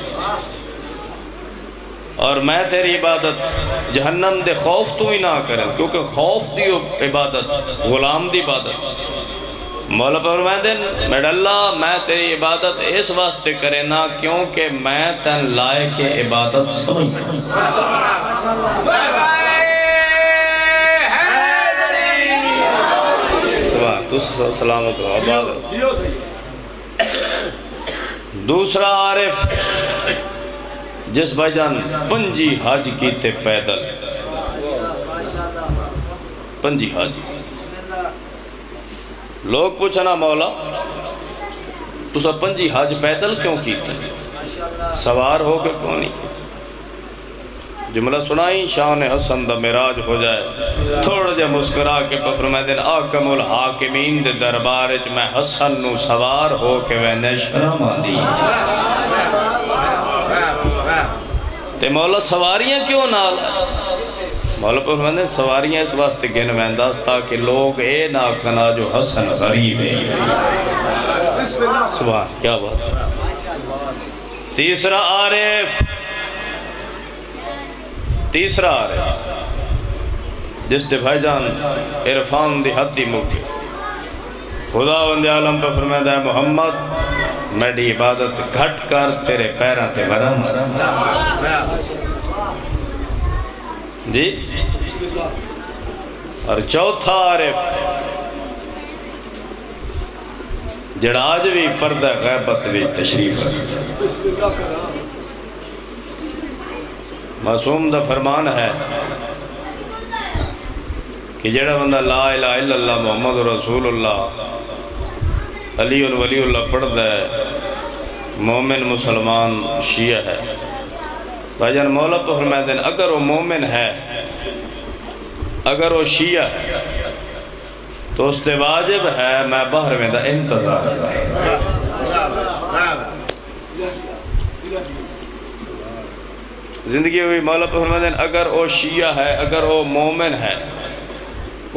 और मैं तेरी इबादत जहन्नम दे खौफ तू ही ना कर क्योंकि खौफ दी इबादत गुलाम दी इबादत। मौला फरमाते हैं अल्लाह मैं तेरी इबादत इस वास्ते करे ना क्योंकि मैं तन लाए के इबादत समझ तुस सलामत रहो। दूसरा आरिफ जिस भाईजान पंजी हज किते पैदल पंजी हज। लोग पूछना मौला तुसा पंजी हज पैदल क्यों किते सवार होकर क्यों नहीं। जुमला सुनाई शान हसन दा मेराज हो जाए थोड़ा जा मुस्कुरा के फरमाते हैं आकमुल हाकिमीन दे दरबार च मैं हसन नू सवार हो के वैने शर्म आंदी। ते मौला सवारियां क्यों नाल। मौला फरमाते सवारियां इस वास्ते गिन वैंदास ताकि लोग ये ना कहना जो हसन गरीब है। सुभान क्या बात। तीसरा आरिफ जिस दे भाईजान इरफान दी हद दी मुक्के खुदा बंदे आलम पे फरमाता है मोहम्मद मेरी इबादत घट कर तेरे पैरों ते वरम जी। और चौथा आरिफ जड़ा आज भी पर्दा गैबत भी तशरीफ मासूम दा फरमान है कि जड़ा बंदा ला इलाहा इल्लल्लाह मुहम्मद रसूलुल्लाह अली और वलीउल्लाह पढ़ता है मोमिन मुसलमान शिया है। भाईजान मौला तो फरमाते हैं अगर वो मोमिन है अगर वो शिया है तो उससे वाजिब है मैं बारहवें का इंतज़ार जिंदगी हुई। मौला तो फरमाते हैं अगर वो शिया है अगर वो मोमिन है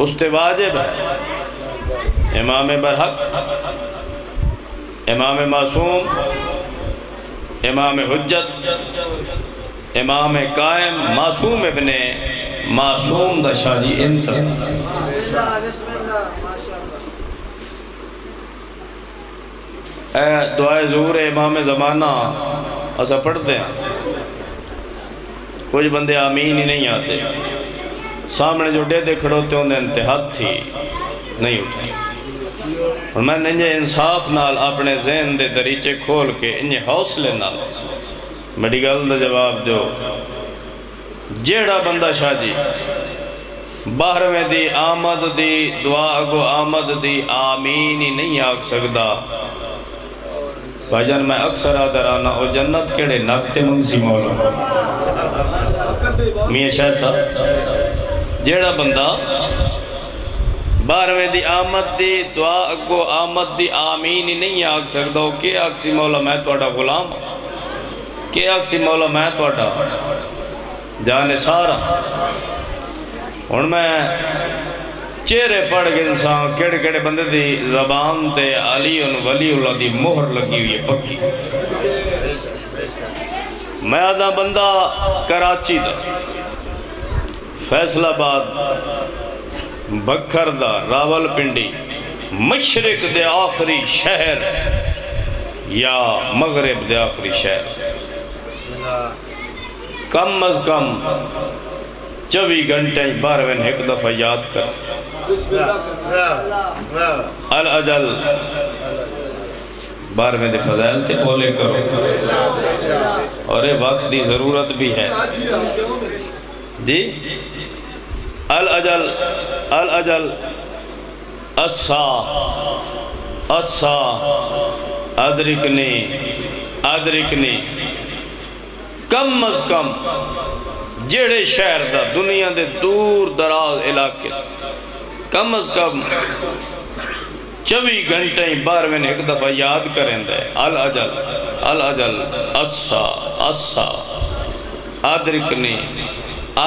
उससे वाजिब है इमाम बरहक इमाम मासूम इमाम हुज्जत इमाम कायम मासूम इब्ने मासूम दा शाजी इंतर दुआए ज़हूर इमाम ज़माना असा पढ़ते हैं, कुछ बंदे आमीन ही नहीं आते। सामने जो डेदे खड़ोते होंगे इंतहाद थी नहीं उठे। और मैं इंजे इंसाफ नाल अपने जहन के दरीचे खोल के इंजे हौसले नाल बड़ी गल का जवाब दो। जेड़ा बंदा शाह जी 12वें दी आमद दी दुआ अगो आमद दी आमीन ही नहीं आख सकता, भाईजान मैं अक्सर आदर आना और जन्नत केड़े नाकते मुंसी मौला मियां शाह साहब। जेड़ा बंदा 12वें दी आमद दी दुआ अगो आमद दी आमीन ही नहीं आख सकदा, के आखसी मौला मैं तुहाडा गुलाम, के आखसी मौला मैं तुहाडा जाने सारा। हुण मैं चेहरे पढ़ के इंसान केड़े केड़े बंदे दी जबान ते अली उन वली उल्लाह दी मोहर लगी हुई है पक्की। मैं आदा बंदा कराची दा, फैसलाबाद, बखर दा, रावलपिंडी, मशरक दे आखिरी शहर या मगरब दे आखिरी शहर, कम अज कम 24 घंटे 12वें एक दफ़ा याद कर। अल अजल 12वें दे फजाइल ते बोले करो, और ये वक्त की जरूरत भी है जी। अल अजल अस्सा अस्सा अदरिकनी अदरिकनी, कम अज कम जेड़े शहर का दुनिया के दूर दराज इलाके कम अज कम 24 घंटे 12वें एक दफ़ा याद करें। अल अजल अस्सा अस्सा आदरिकनी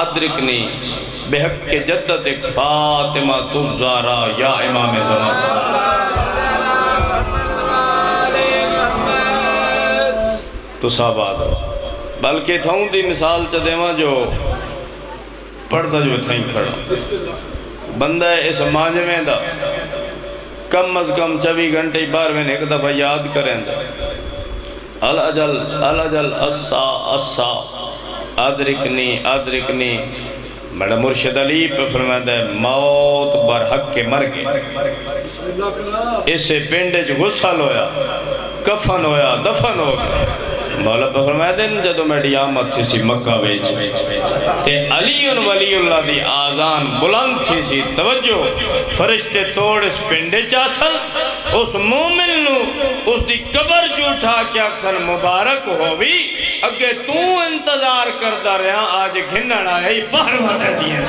आदरिकनी बेहक के जद्दत एक फातिमा तुज़्ज़ारा या इमाम ज़माना तुसाबाद। बल्कि थों दी मिसाल च देवा जो पढ़ता जो इतना खड़ा बंदा इस मांझवें दा कम अज कम 24 घंटे 12वें एक दफ़ा याद करें। अल अजल अस्सा अस्सा आदरिकनी आदरिकनी। मेरा मुर्शिद अली पे फरमांदा है मौत बरहक के मर गए, इसे पिंड च गुस्सल होया कफन होया दफन हो गया। मौला पे फरमांदे ने जदों मेरी आमद थी सी मक्का विच ते अली उन वली उल्लाह दी आज़ान बुलंद थी सी, तवज्जो फरिश्ते तोड़ इस पिंडे चासल उस मोमिन नू उस दी कबर जो उठा के अक्सर मुबारक होवी। अगे तू इंतजार करदा रहा आज घिनण आई बाहर वाले दियां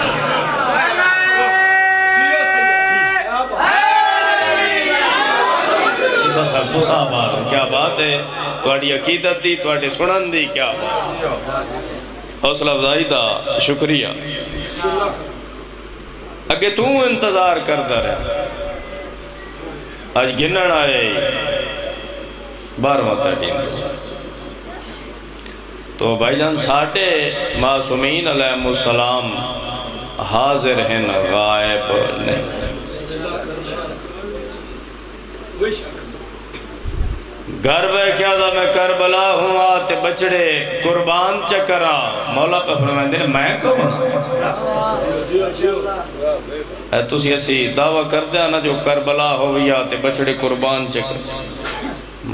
बात। क्या बात है थोड़ी अकीदत दी थोड़ी सुनन दी, क्या हौसला अफजाई दा शुक्रिया। अगे तू इंतजार करता रहा अज गिनण आए बारहवां तड़ी। तो भाईजान साढ़े मासूमीन अलैहिमुस्सलाम हाजिर हैं गायब नहीं। घर बैठा था मैं करबला हुआ ते बचड़े कुर्बान चकरा। मौला पे फरमाते हैं मैं कौन? तुसी ऐसी दावा करते ना जो करबला हो गया ते बचड़े कुर्बान चकरा।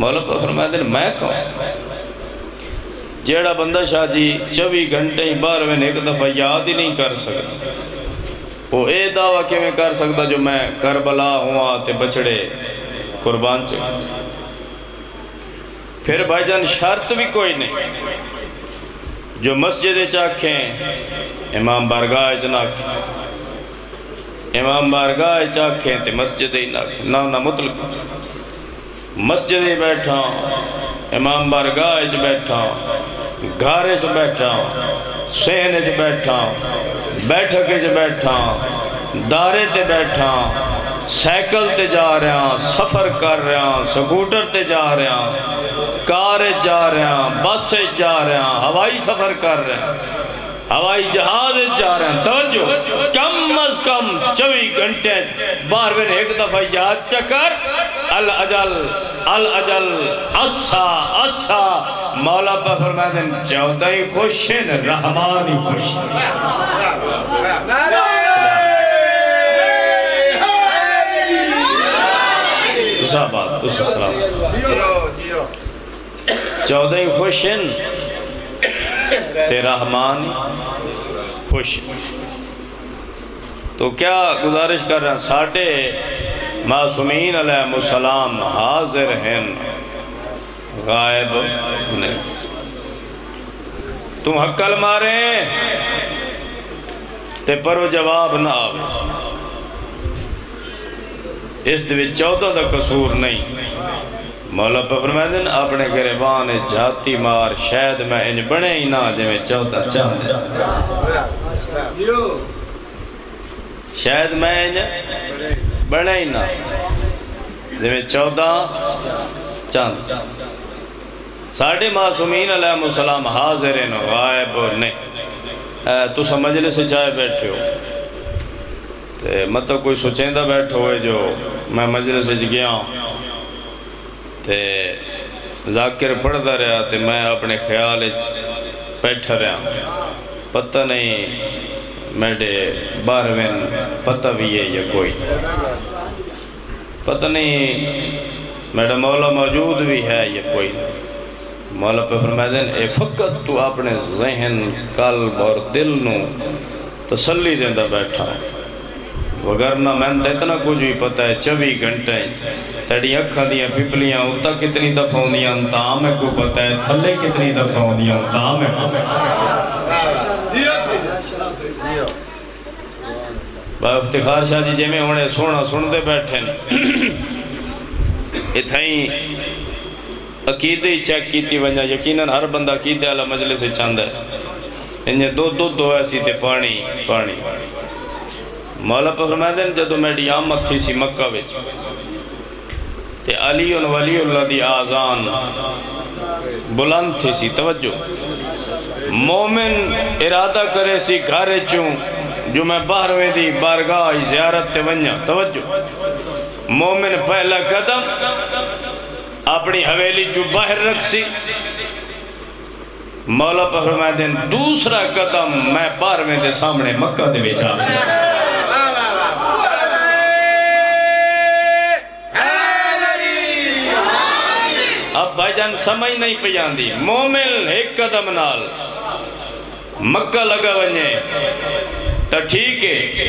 मौला पे फरमाते हैं मैं कौन? जेड़ा बंदा शाह जी 24 घंटे 12वें एक दफ़ा याद ही नहीं कर सकता, वो ये दावा किवें कर सकता जो मैं करबला हुआ ते बचड़े कुर्बान चकरा? फिर भाईजान शर्त भी कोई नहीं, जो मस्जिद च आखें इमाम बारगाह च ना आखें, इमाम बारगाह च आखें तो मस्जिद ही ना आखें, ना ना मुतलक मस्जिद ही बैठा इमाम बारगाह च बैठा घर च बैठा सहन च बैठा बैठक च बैठा दारे ते बैठा साइकिल ते जा रहा, सफ़र कर रहा, स्कूटर ते जा रहा, कार जा रहा, बस जा रहा, हवाई सफ़र कर रहा, हवाई जहाज जा रहा। तवज्जो, कम अज कम 24 घंटे 12 एक दफ़ा याद चकर अल अजल अल अजल अस्सा अस्सा। मौला पर फरमाते हैं 14 ही खुश हैं, रहमान ही खुश हैं। चौदह ही खुश हैं ते रहमान खुश। तो क्या गुजारिश कर रहे हैं, साढ़े मासूमीन अलैहिमुस्सलाम हाजिर हैं, गायब नहीं। तुम हक्कल मारे ते पर जवाब ना आवे, इस 14 का कसूर नहीं। मौला फरमाते अपने गिरबान जाती मार, शायद मैं इंज बने ही ना जिमें 14 चाहते, शायद मैं इंज बने ही ना जिमें 14 चाहते। साढ़े मासूमीन अलैहिमुस्सलाम हाजिर हैं, गायब नहीं। तुस मजलिस चाहे बैठे हो ते मतलब कोई सोचेंदा बैठो है जो मैं मजलिस गया ते जाकिर पढ़ता रहा ते मैं अपने ख्याल बैठा रहा, पता नहीं मेरे 12वें पता भी है या कोई पता नहीं मेरा मौला मौजूद भी है या कोई। मौला पे फरमाते हैं ए फकत तू अपने जहन कल्ब और दिल नू तसल्ली देंदा बैठा, वगरना मैंने तो इतना कुछ भी पता है 24 घंटे तेरी अखा दियाँ पिपलियाँ उता कितनी दफा आदियाँ ताम को पता है, थले कितनी दफा आदियाँ ताम। इफ्तिखार शाह जी जिमें हमने सोना सुनते बैठे इत अकीदे चेक की वजह, यकीनन हर बंदा अकीदे वाला मजलिस चाहता है, इन्हें दुध दुध होसी तो पानी पानी। मौला फरमाते हैं जदों मेरी आमद थी सी मक्का विच ते अली उन वली उल्लाह दी आज़ान बुलंद थी सी। तवज्जो, मोमिन इरादा करे सी घर चूँ जो मैं 12वें दी बारगाह आई ज़ियारत ते वंजा। तवज्जो, मोमिन पहला कदम अपनी हवेली चूँ बाहर रख सी। मौला फरमाते हैं दूसरा कदम मैं 12वें दे सामने मक्का दे विच आ गया। अब भाईजान समझ नहीं पी आती, मोमिन एक कदम नाल मक्का लगा वने तो ठीक है,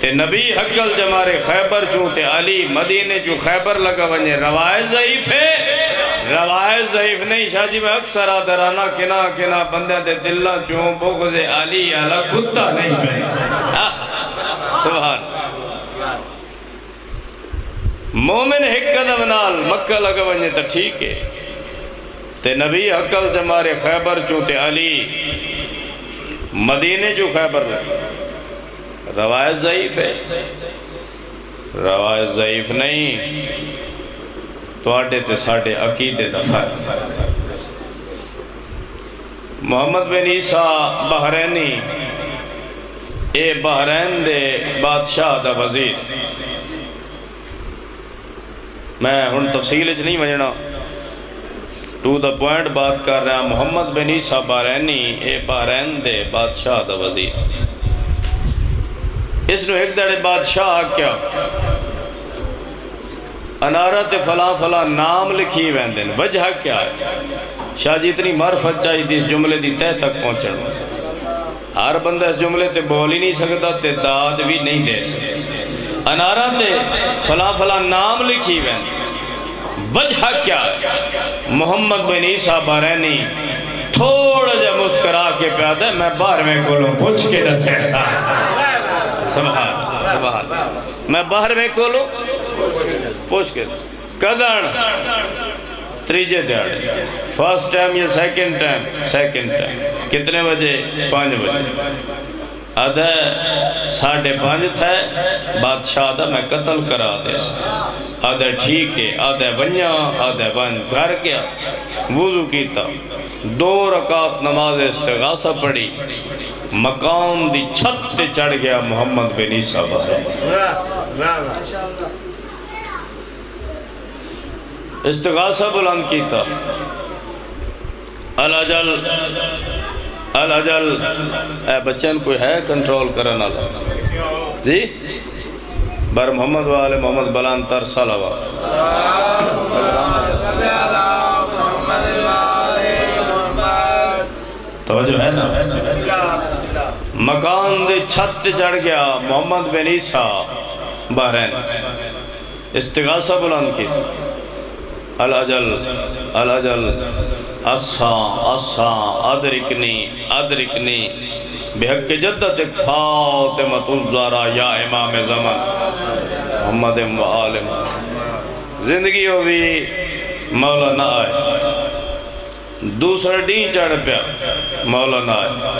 ते नबी हक्कल जमारे खैबर चूँ ते अली मदीने चूँ खैबर लगा वने। रवायत ज़ईफ है, रवायत ज़ईफ नहीं। शाह जी मैं अक्सर आदराना किना किना बंदे दे दिल्ला चूँ बोगज़े अली आला कुत्ता नहीं पे। सुभान, मोमिन एक कदम नाल मक्का लगा वने तो ठीक है, ते नबी अकल जमारे खैबर चूँ ते अली मदीने चूँ खैबर। रवायत ज़ईफ है, रवायत ज़ईफ नहीं तो साढ़े अकीदे का फर्क। मोहम्मद बिन ईसा बहरैनी, ए बहरैन दे बादशाह दा वजीर, मैं हुण तफसील नहीं वजना, टू द पॉइंट बात कर रहा। मोहम्मद बिन ईसा बहरैनी ए बहरैन दे बादशाह दा वजीर, इसनू एक दड़े बादशाह आख्या। अनारा ते फला फला नाम लिखी वैंदे, वजह क्या है? शाह जी इतनी मार्फत चाहिए इस जुमले की तह तक पहुँचना, हर बंदा इस जुमले ते बोल ही नहीं सकता ते दाद भी नहीं दे सकता। अनारा ते फला फला नाम लिखी वैन, वजह क्या? मोहम्मद बिन ईसा बहरैनी थोड़ा जा मुस्करा के प्यादा मैं 12वें कोलों पूछ के दसे। सुभान सुभान, मैं 12वें कोलों पूछ के कदन तीजे दिहाड़े, फर्स्ट टाइम या सेकंड टाइम? Second time. कितने बजे? 5 बजे। आद साढ़े पांच थे बादशाह दा मैं कत्ल करा दे आद ठीक है आद वन्या आद वन घर गया वुजू किया 2 रकात नमाज इस्तिगासा पढ़ी मकाम दी छत ते चढ़ गया मुहम्मद बिन ईसा इस्तिगासा बुलंद किया अला जल बच्चन कोई है कंट्रोल करने वाला जी बर मोहम्मद वाले मोहम्मद बलान तरसल तो जो है ना मकान दी छत चढ़ गया मोहम्मद बिन ईसा बहरैन इस्तिगासा बुलंद किया अलाजल अलाजल असा असा अदरिकनी अदरिकनी बेहक जद्दत फात मतुजारा या इमाम ज़मान मोहम्मद व आलम जिंदगी हो भी मौला ना आए दूसरा डी चढ़ पिया मौला ना आए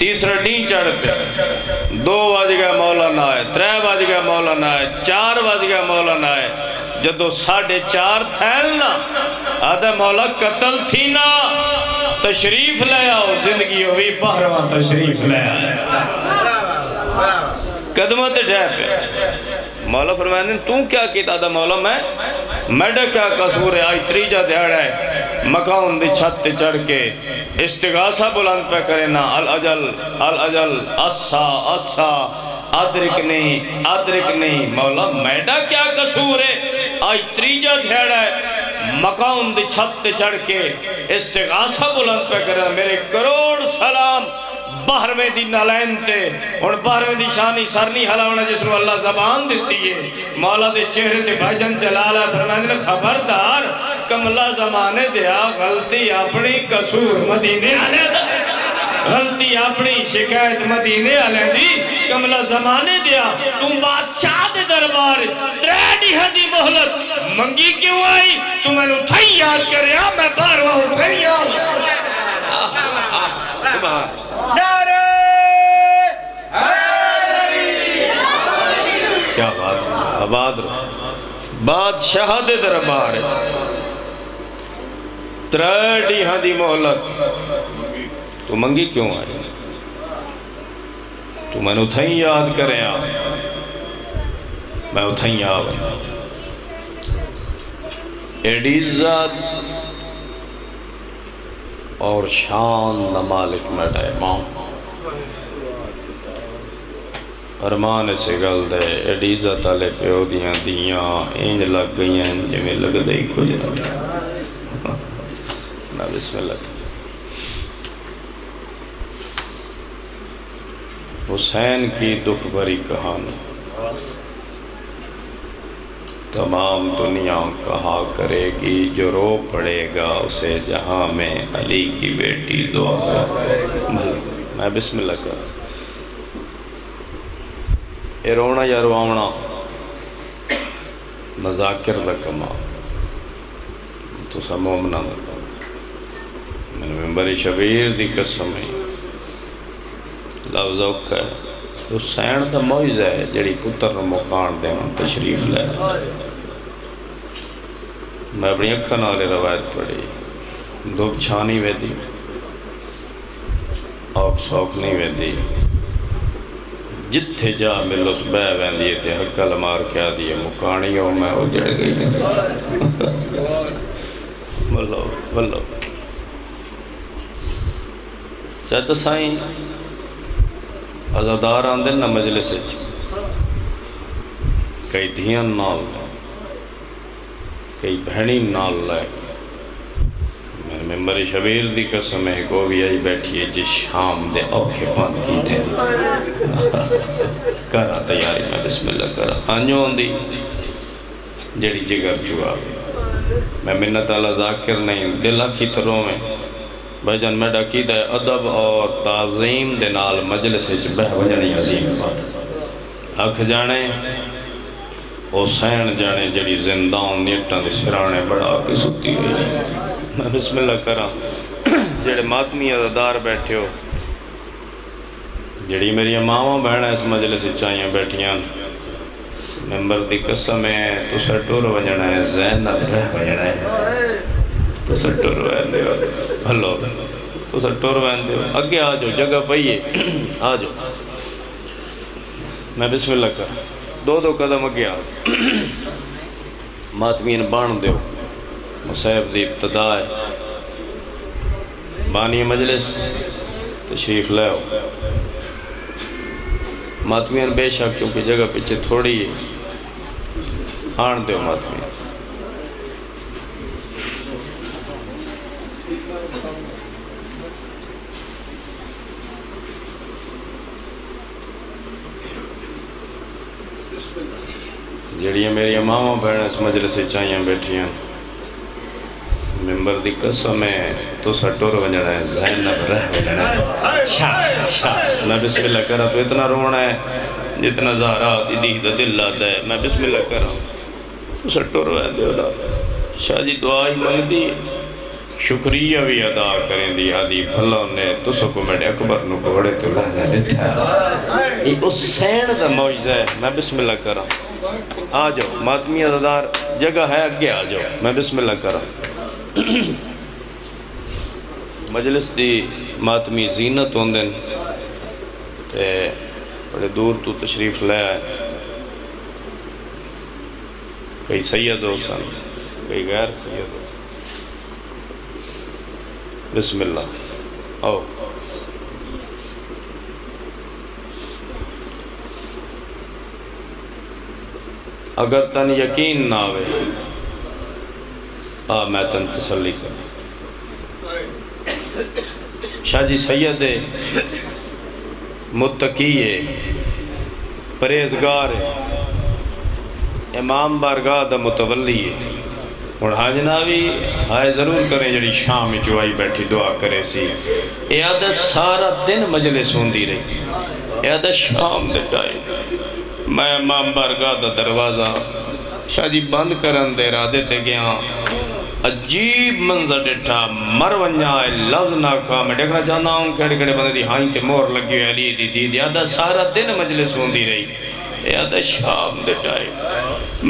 तीसरा डी चढ़ पिया 2 बज गया मौला ना आए 3 बज गया मौला ना आए 4 बज गया मौला ना आए जदो 4:30 थैल ना आदा मौला कतल थी ना तशरीफ ले आओ जिंदगी हुई बाहरवा तशरीफ ले आओ कदम ते डह पे मौला फरमाने तू क्या किया आदा मौला मैं क्या कसूर है आज 3जा दिहाड़ा है मकान दी छत ते चढ़ के इस्तिगासा बुलंद पे करे ना अल अजल अस्सा अस्सा आदरिक नहीं मौला मैडा क्या कसूर है आज 3जा दिहाड़ा है मकान दी छत चढ़ के इस्तिगासा बुलंद पे कर मेरे करोड़ सलाम 12वें दी नालैन ते और 12वें दी शानी सरनी हलावना जिसनों अल्लाह जबान देती है मौला दे चेहरे ते भजन जलाला फरमाने खबरदार कमला जमाने दिया गलती अपनी कसूर मदीने आले दा गलती अपनी शिकायत मदीने आले दी कमला जमाने दिया तू बादशाह दे दरबार 3 दिन दी मोहलत मंगी क्यों आई तू मैनू थाई याद करया मैं 12वां उठाईया नारे क्या बात है आबाद बादशाह दे दरबार 3 दिन दी मोहलत तू मंगी क्यों आई तू मैंने उथा ही याद करे मैं उथा ही आडिजा और शान न मालिक मैडा इमाम अरमान से गल दे एडी इज्जत आले प्यो दियां दियां इंज लग गई जिमें लगते ही कुछ ना बिस्मिल्लाह हुसैन की दुख भरी कहानी तमाम दुनिया कहा करेगी जो रो पड़ेगा उसे जहाँ में अली की बेटी दुआ मैं बिस्मिल्लाह कर ये रोना या रुआवना मज़ाकिर का कमा तो मोमना का कमा मैंने मेम्बरी शबीर की कसम है लफ्ज़ औखा है हुसैन का मोइज़ा है जड़ी पुत्र मुकान देना तशरीफ ले मैं अपनी अखा नाले रवायत पढ़ी धुप छा नहीं वेदी औख सौख नहीं वेदी जिथे जा मिलो बह वहदी है हकल मार क्या दिए मुकानी हो मैं उजड़ गई बोलो बोलो चाचा साईं आजादार आंदे ना मजलिस कई धियां नाल कई भैणी नाल मैं मेम्बरी शबीर की कसम है को भी आई बैठी है जिस शाम दे औखे बंद किए करा तैयारी मैं बिस्मिल्लाह करा अंजों दी जड़ी जिगर चुआ मैं मिन्नत आला जाकिर नहीं दिल आखी तरों में भजन मैं डकीद अदब और ताज़ीम दे नाल मजलिस बह वजनी अजीम बात अख जाने हुसैन जाने जड़ी जिंदा नीटा के सिराने बढ़ा के सुती हुई मैं बिस्मिल्लाह करा जेड़े मातमी अदादार बैठे हो जड़ी मेरी मावां भैन इस मजलिस चाहिए बैठिया मेंबर की कसम है तुसा टुर वजना है ज़ैनब रह वजना है तुसा टुर वंदे हो भलो तुसा टुर वंदे हो अगे आ जाओ जगह पई है आ जाओ मैं बिस्मिल्लाह कर दो कदम अगे आ मातमीन बाण दो मुसाहिब की इब्तदा है बानी मजलिस तशरीफ लाओ मातमीन बेशक क्योंकि जगह पीछे थोड़ी है आन दो मातमीन जड़ियाँ मेरी मावा भैन इस मजलिस चाहिए बैठिया मेंबर की कसम है तुसा टुर वजना है ज़ैनब रह वजना है मैं बिस्मिल्लाह करा तो इतना रोना है जितना ज़हरा दीदी का दिल लादा है मैं बिस्मिल्लाह करा तुसा टुर वजना शाह जी दुआ ही मंगती शुक्रिया भी अदा करेंदी आदि भला ने तुस को मेरे अकबर न घोड़े तो लादा दिता ये हुसैन दा मौजज़ा है मैं बिस्मिल्लाह करा आ जाओ मातमी अदादार जगह है अगे आ जाओ मैं बिस्मिल्लाह करा मजलिस की मातमी जीनत होंदे ते बड़े दूर तो तशरीफ ले आए कई सैयद हो सन कई गैर सैयद हो बिस्मिल्लाह आओ अगर तन यकीन ना आवे आ मैं तन तसली कर शाह जी सैयद है मुत्तकी है परहेजगार है इमाम बारगाह दा मुतवली है और हाजना भी हाय जरूर करें जड़ी शाम में चुवाई बैठी दुआ करे सी याद सारा दिन मजलिस होंदी रही याद शाम दे टाइम मैं इमाम बारगाह दा दरवाज़ा शाह जी बंद करन दे इरादे ते गया अजीब मंजर डिठा मर वना लफ्ज ना खा मैं देखना चाहता हूँ कड़े कड़े बंदे की हाई तो मोहर लगी हुई अली दी दीदी आधा सारा दिन मजलिस होंदी रही आधा शाम दे टाइम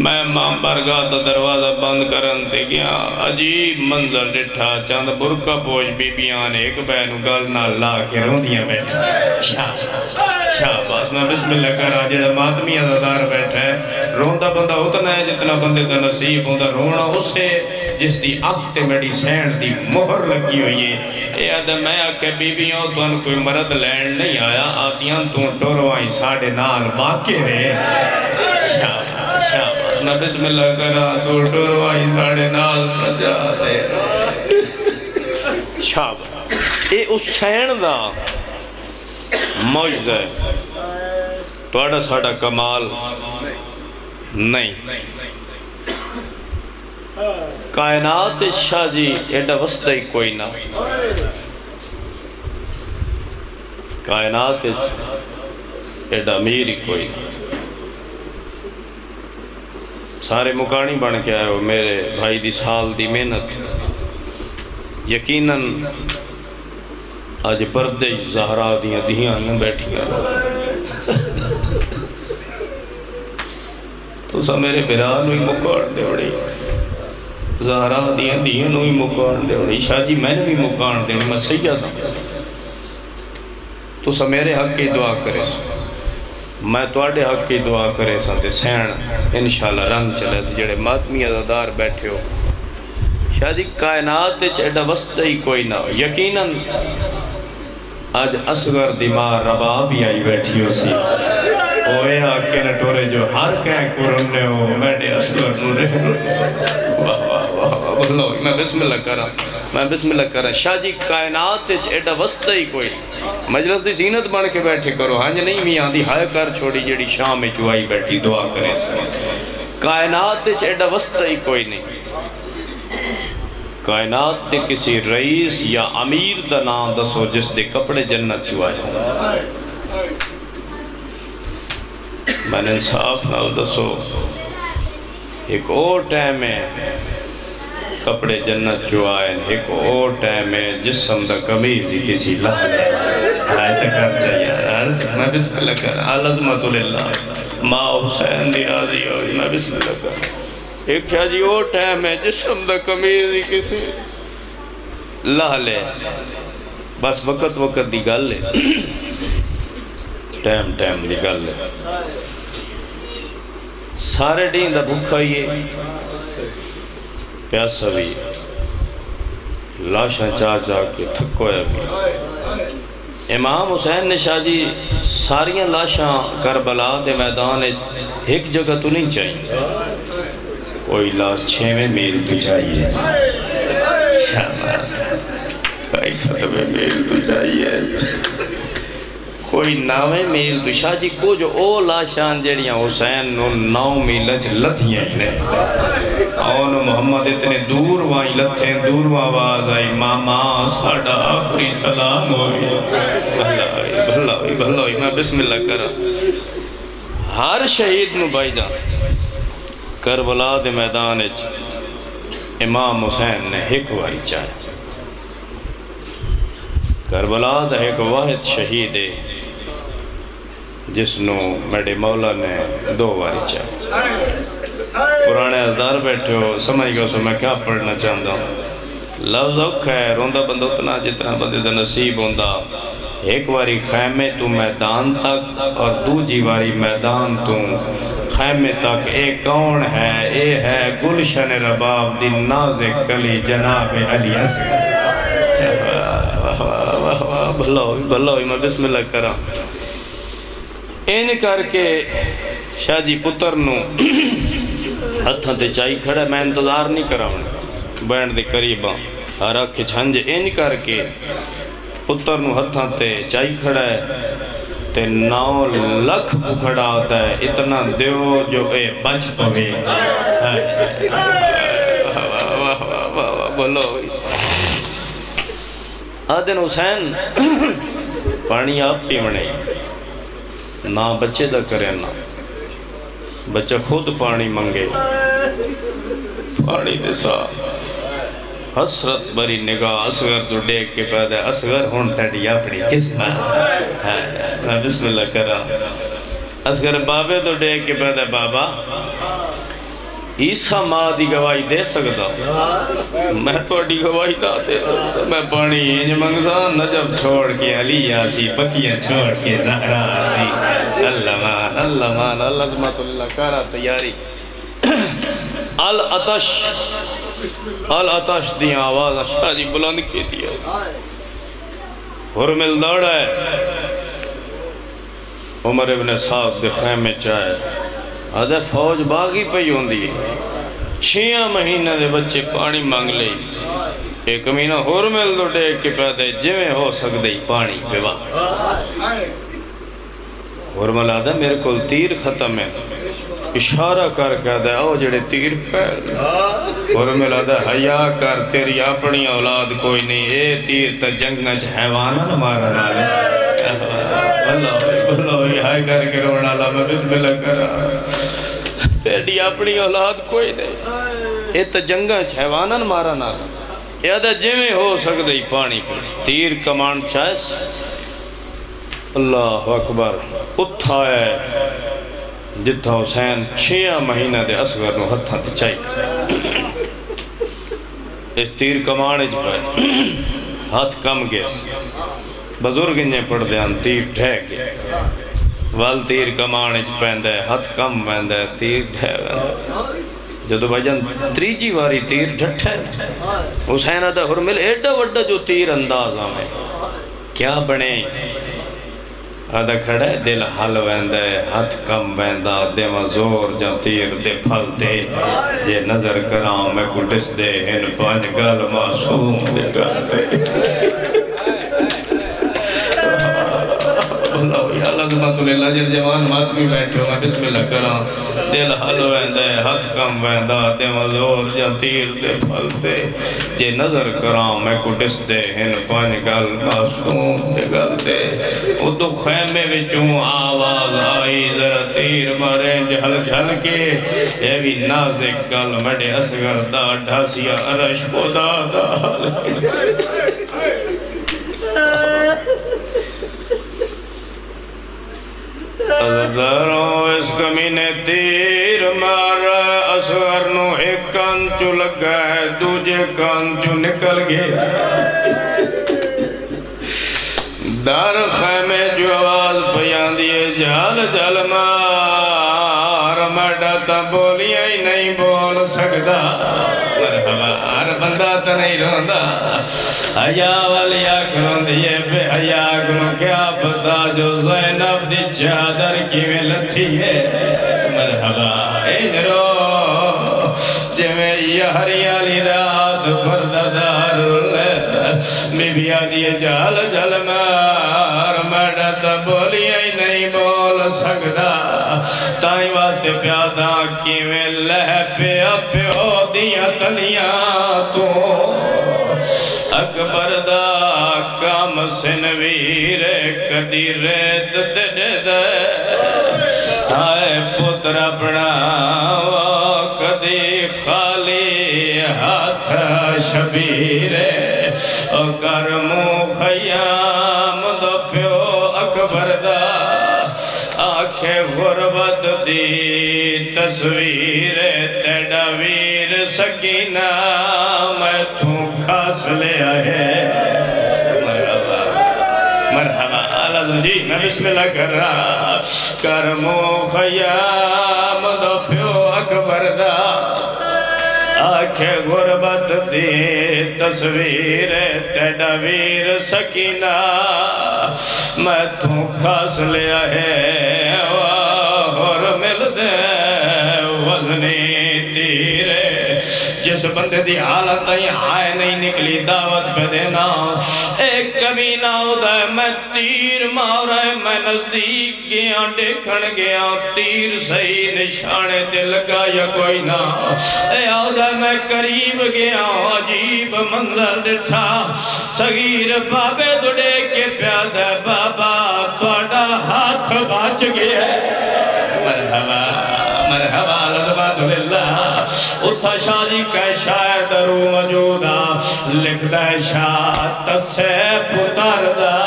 मैं मां बारगाह दा दरवाज़ा बंद करन ते गया अजीब मंजर डिठा चंद बुरका पोश बीबियां ने एक बैन गल नाल ला के रोंदियां बैठी शाबाश मैं बिस्मिल्लाह करा जेड़ा मातमी अदादार बैठा है रोंदा बंदा उतना है जितना बंदे का नसीब होंदा रोना उसे जिसकी अख ते मेरी सहन की मोहर लगी हुई है यद मैं आके बीबियों तुम कोई मरद लैन नहीं आया आदियां तू टोरवाई साढ़े नाल वाके रे शाबाश शाबाश मैं बिस्मिल्लाह करा तू टोरवाई साढ़े नाल सजा दे शाबाश ये हुसैन दा मौजज़ा है तुहाड़ा साड़ा कमाल नहीं कायनात शाह जी एडा वसदा ही कोई ना कायनात एडा अमीर ही कोई ना सारे मुकानी बन के आए हो मेरे भाई दी साल दी मेहनत यकीनन अज परदे ज़हरा दियां दियां बैठियां तुसा मेरे बिरा ही मुकाण देवड़ी ज़हरा दियां दियां ही मुकाण देवड़ी शाह जी मैंने भी मुकाण देनी मैं सही था तुसा मेरे हक की दुआ करे मैं तुहाडे हक की दुआ करे ते सहन इंशाल्लाह रंग चले जेड़े मातमी अदादार बैठे हो शाह जी कायनात एडा वसदा ही कोई ना यकीनन आज असगर दिमाग रबा भी आई बैठी हो सी ओए आके न टोरे जो हर कह कुरने हो मैडे असगर नु रे वाह वाह वाह बोलो मैं बिस्मिल्लाह करा शाह जी कायनात एडा वसदा ही कोई मजलिस दी जीनत बन के बैठे करो हां नहीं मियां दी हाय कर छोड़ी जेड़ी शाम में चुवाई बैठी दुआ करे कायनात एडा वसदा ही कोई नहीं कायनात के किसी रईस या अमीर का नाम दसो जिसके कपड़े जन्नत चो आए मैंने इंसाफ नाल दसो एक और टाइम है कपड़े जन्नत चो आए एक और टाइम है जिसम का कमीज ही किसी लाए यार मैं बिस्मिल्लाह कर अलमतुल्लाह माँ हुसैन नियाजी और मैं बिस्मिल्लाह कर एक क्या जी वो टाइम है जिसम द कमीज ही किसी ला ले बस वक्त वक्त की गल है टाइम टाइम की गल है सारे डी का भुखा ही है प्यासा भी लाशा चा चा के थको भी इमाम हुसैन ने शाह जी सारिया लाशा करबला के मैदान एक जगह तो नहीं चाहिए कोई लाश 6वें मील तो चाहिए कोई 7वें मील तो चाहिए कोई 9वें मील तो शाह जी कुछ ओ लाशान जड़ियाँ हुसैन 9 मील लथियां ने और मोहम्मद इतने दूर वाई लथे दूर आवाज आई मामा साडा आखिरी सलाम हो भला होई मैं बिस्मिल्लाह करा हर शहीद नु भाईदा करबला दे मैदान विच इमाम हुसैन ने एक वारी चाहे करबला दा एक वाहिद शहीद है जिसनों मेरे मौला ने 2 बारी चाहे पुराने अजदार बैठे हो समझ गए सो मैं क्या पढ़ना चाहता हूँ लफ्ज औखा है रोंदा बंदा उतना जितना बंदे का नसीब होंदा एक बारी खैमे तू मैदान तक और दूजी बारी मैदान तू खैमे तक ए कौन है ए है गुलशन रबाब दी नाज़े कली जनाब अली भला हो मैं बिस्मिल्लाह करा इन करके शाह जी पुत्र हथों से चाई खड़ा मैं इंतजार नहीं कराने बैठ के करीब हर अख छंझ इन करके पुत्र हथों से चाई खड़ा है ते 9 लाख भुखड़ा आता है इतना दो जो ए बच पवे बोलो आ दिन हुसैन पानी आप पीवने ना बच्चे दा करे ना बच्चा खुद पानी मंगे पानी दे सा हसरत भरी निगाह असगर तो देख के पैदा असगर हुण तेरी अपनी किस्मत है मैं बिस्मिल्लाह करा असगर बाबे तो देख के पैदा बाबा ईसा माँ की गवाही दे सकता मैं थोड़ी गवाही ना दे मैं पानी इंज मंगता नजब छोड़ के अली आसी बकिया छोड़ के जहरा आसी अल्लामान अल्लामान अल्लाह करा तैयारी अल अतश दी आवाज शाह जी बुलंद की दिया और मिल दौड़ा है उमर इब्न साहब के खैमे चाहे अद फौज बागी पई होंदी है 6 महीने के बच्चे पानी मंग ले एक महीना होर मिल दो टेक के पैदे जिमें हो सकदे पानी पिवा होर मलादा मेरे को तीर खत्म है इशारा कर कहता है जेडे तीर पैर होर मलादा हया कर तेरी अपनी औलाद कोई नहीं ये तीर तो जंग च हैवान मारन वाले हाय करके रोण वाला मैं बिस्मिल्लाह करा तेरी अपनी औलाद कोई नहीं ये तो जंगा हैवानन मारा ना यदा जिमें हो सकदे पानी पर तीर कमान चास अल्लाह अकबर उत्था है जिथा हुसैन 6 महीना के असगर को हथा ते चाई इस तीर कमान च पे हाथ कम गया बुजुर्ग इन्हें पढ़दे हन तीर ठह गया वल तीर कमान पैंदा हथ कम पैंदा तीर ठह जो भाईजान 3जी वारी तीर ठठा हुसैन दा हुरमिल एडा वड्डा जो तीर अंदाज आवे क्या बने आदा खड़ा दिल हल वैंदा हथ कम वैंदा देवा जोर जा तीर दे फल दे जे नजर करा मैं कुटिस दे इन 5 गल मासूम दे अल्लाह जवान मात भी बैठो मैं बिस्मिल्लाह करा दिल हल वैंदा हथ कम वैंदा जोर जा तीर दे फल दे जे नजर करा मैं कुटिस दे इन 5 गल मासूम दे गल दे उदो खैमे विचों आवाज आई जरा तीर मारे झल झल के ये भी नाज़िक गल मडे असगर दा ढासिया अरश खुदा दा अज़दरों इस कमीने तीर मारा असवर नु एक कान चु लगा है दूजे कान चु निकल गया। दर खैमे जो आवाज बयान दिए जाल जाल मार मर्दा तो बोलिया ही नहीं बोल सकता। हर बंदा तो नहीं रोंदा हया वाली आँख रोंदी है बेहया को क्या पता जो ज़ैनब दी चादर किवें लथी है। मरहबा इजरो जिवें यहरियां ली रात परदादार बीबियां दी जाल जल मार मर्दा तो बोलिया ही नहीं बोल सकदा। ताई वास्ते प्यादा किवें लह पिया प्यो दिया तलियां तो अकबर दा काम सिनवीर कदी रेत दे हाय पुत्र अपना कदी खाली हाथ शबीर कर मुँह खयाम दो प्यो अकबर दा आखे गुरबत दी तस्वीर तेरा वीर सकीना मैं तू खास ले आए। मरहबा आलम जी मैं बिस्मिल्लाह कर रहा करमो खयाम दो प्यो अकबर दा आखे गुरबत दी तस्वीर तेरा वीर सकीना मैं तू खास ले आए। जिस बंदे दी हालत आए नहीं निकली दावत पे देना एक कमी ना होता है। मैं तीर मारा है मैं नजदीक गया देखण गया तीर सही निशाने ते लगा या कोई ना आदा मैं करीब गया अजीब मंजर दिखा सगीर बाबे दुड़े के प्यादा बाबा बड़ा हाथ बच गया। मरहबा मरहबा उठा शादी का शायर दरू मौजूदा लिखता है शाह तसे पुतर दा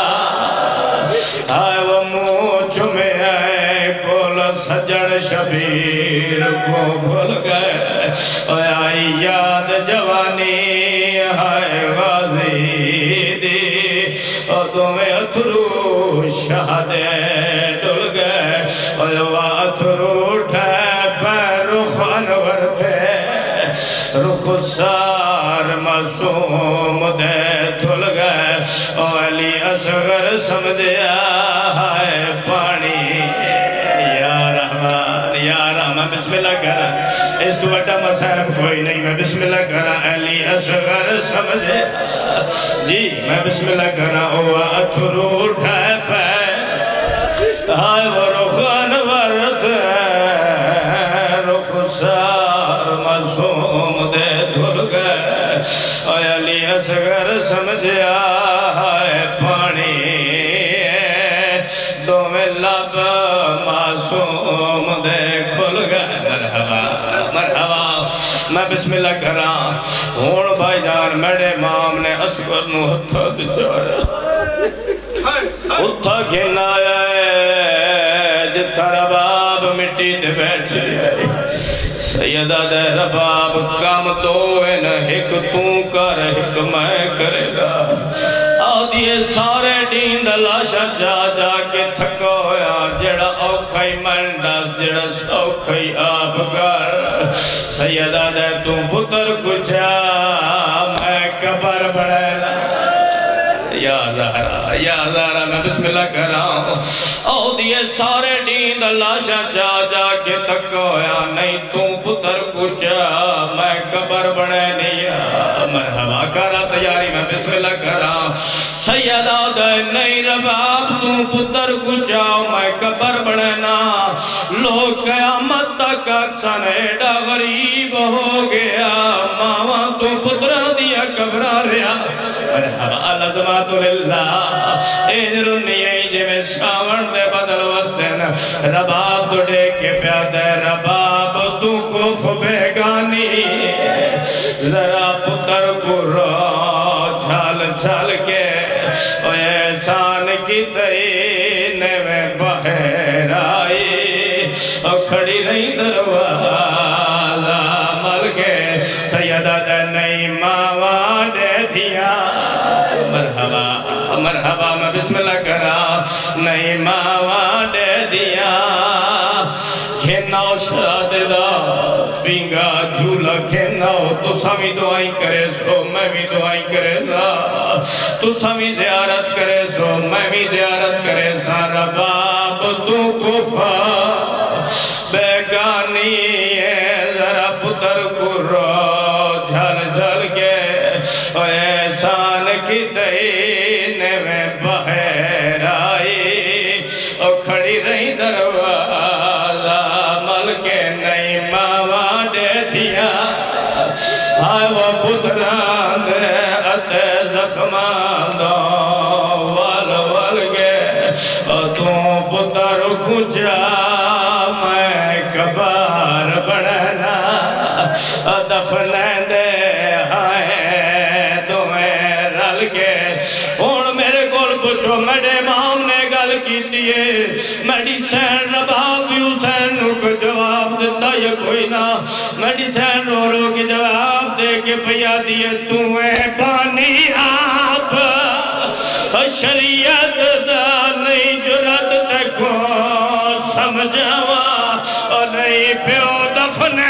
वो मुँह चुमे बोल सजन शबीर को भूल गए आई याद जवानी हाय वाजी दी और तुम्हें अथरू शादे डुल गए और वह अथरू रुखसार मासूम दे धुल गए अली असगर समझे हाय पानी यार रहमान यार रहमान बिस्मिल्लाह करा इस तो बड़ा मसाहब कोई नहीं। मैं बिस्मिल्लाह करा अली असगर समझे जी मैं बिस्मिल्लाह करा ओ अथरू उठाए पे हाय वो रुखान वर्त रुखसार मासूम अली असगर समझया है पानी दो में लब मासूम दे खुल गए। मरहबा मरहबा मैं बिस्मिल्लाह करा हूँ भाई जान मेरे माम ने असगर नूं हत्था दिखाया उत्था गिना जिथा रबाब मिट्टी ते बैठ सैयदा दे रबाब काम तो है न हिक तू कर हिक मैं करेगा आदि सारे दीन लाशा जा जा के थको यार जड़ा औखा ही मन दस जड़ा सौखा ही आप कर सैयदा दे तू पुत्र कुछ मैं कबर बढ़ेला या ज़हरा मैं बिस्मिल्लाह कराऊं और दिए सारे दीन लाशा जा जा के थकोया नहीं तू पुत्र कुछ मैं कबर बने निया। मरहबा करा तैयारी मैं बिस्मिल्लाह कराऊं सैयदा दे नहीं रबाब तू पुत्र कुछ मैं कबर बने ना लोग कयामत तक अक्सर एड़ा गरीब हो गया मावा तू पुत्र दिया कबरा रिया। मरहबा रबाब तो के प्यादा रबाब तू कुफ बेगानी जरा पुत्र को रो छाल छाल के एहसान की तई ने बहराई मावाल दिया मरहबा मरहबा मैं बिस्मिल्लाह करा नहीं मावाल दिया हे नौशाद दा पिंगा झूला खे नौ तुसा भी दुआई करे सो मैं भी दुआई करे सा तुसा भी जियारत करे सो मैं भी जियारत करे सा रबाब तू गुफा बेगानी है जरा पुत्र कुर्रा एहसान की तईन में बहर आई और खड़ी रही दरवाजा मल के नई मावा दे दिया आए वो पुतरा दे अते जख्मा दो वल वल गे तू पुत्र पूजा मैं कबार बढ़ना दफन दे मेडिसन रो रो के जवाब दे के भैया दिए तू है पानी आप शरीयत दा नहीं जुरत देखो समझावा और नहीं प्यो दफने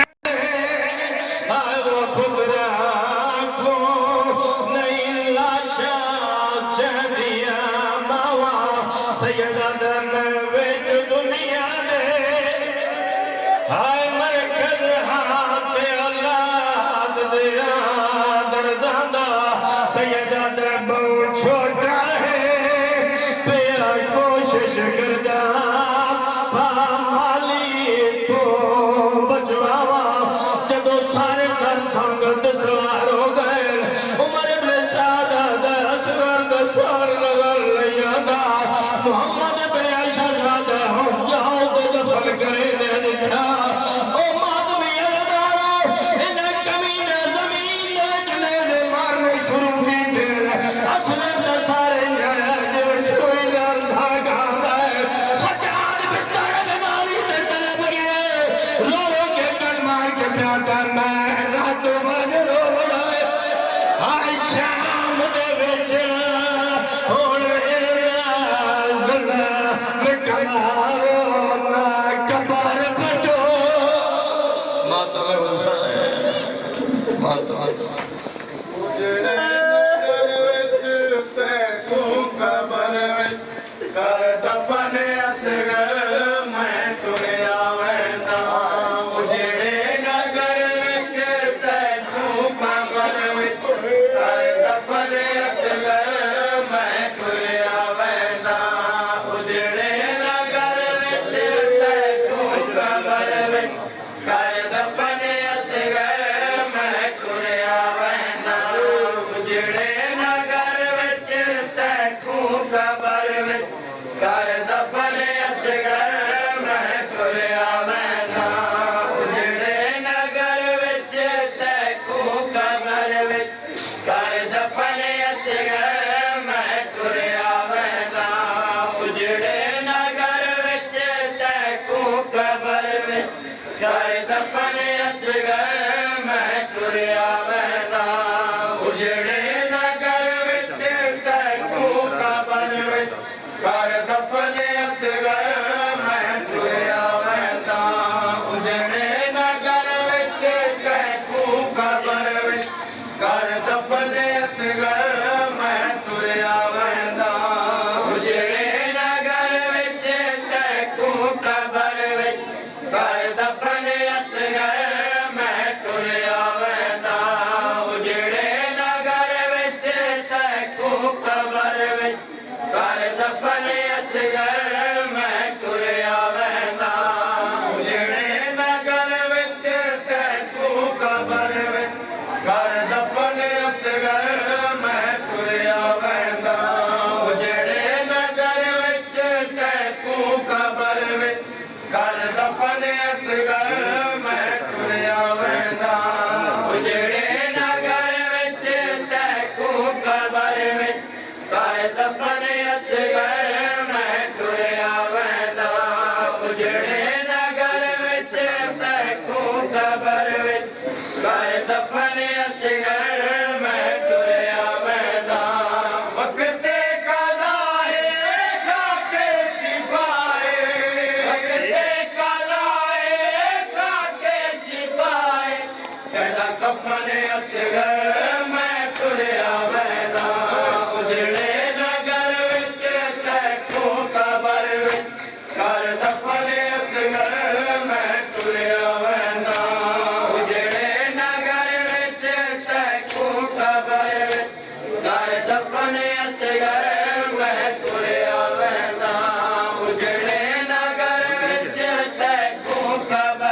That's funny, I say, कफने Asghar मैं तुलिया बहना उजड़े नगर विच तैको कबर विच कर सफने असगर मैं तुलिया बहना उजड़े नगर विच तैको कबर विच कर सफने असगर मैं तुलिया बहना उजड़े नगर विच तैको कबर विच कर सफने असगर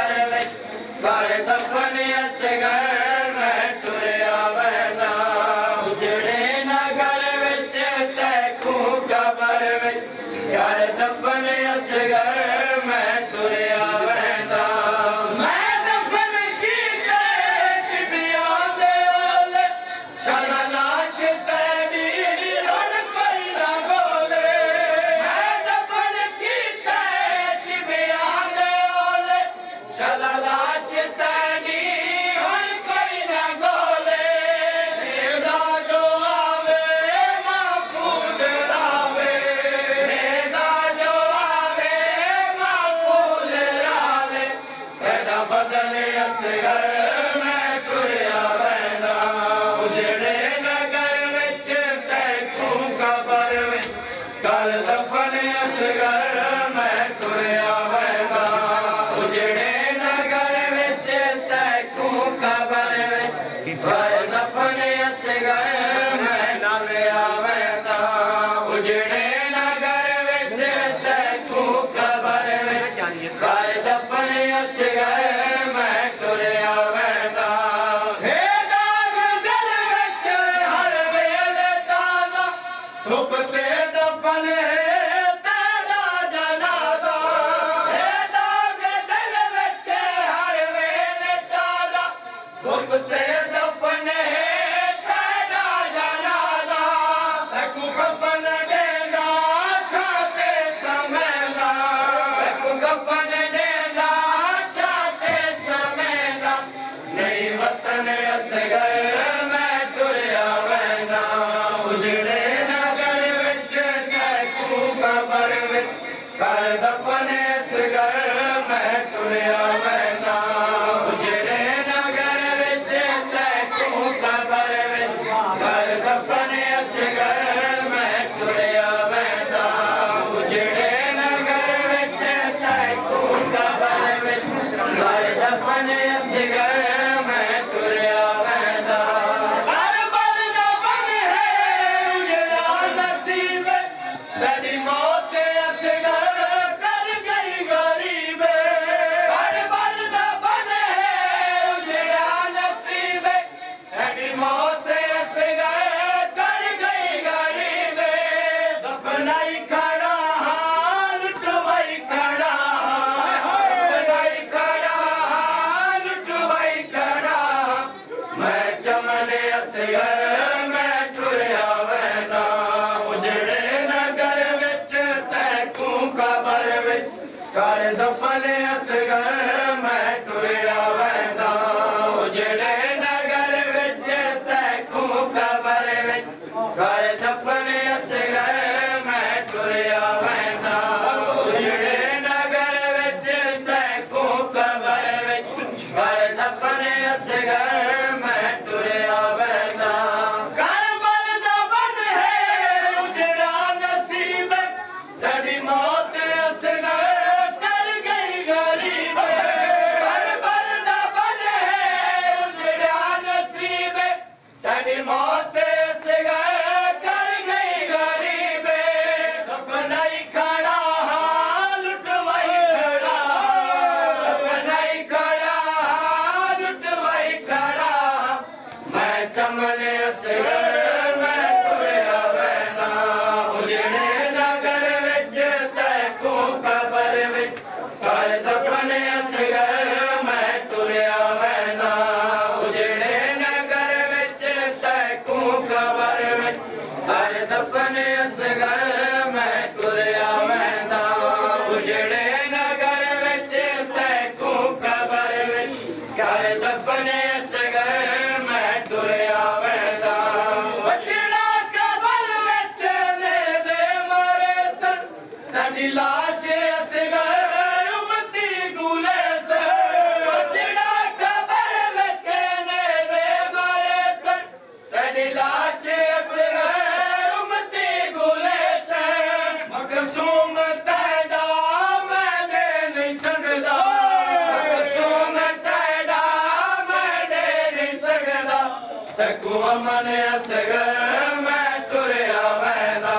तकुव मन असगर मैं तुरया मैदा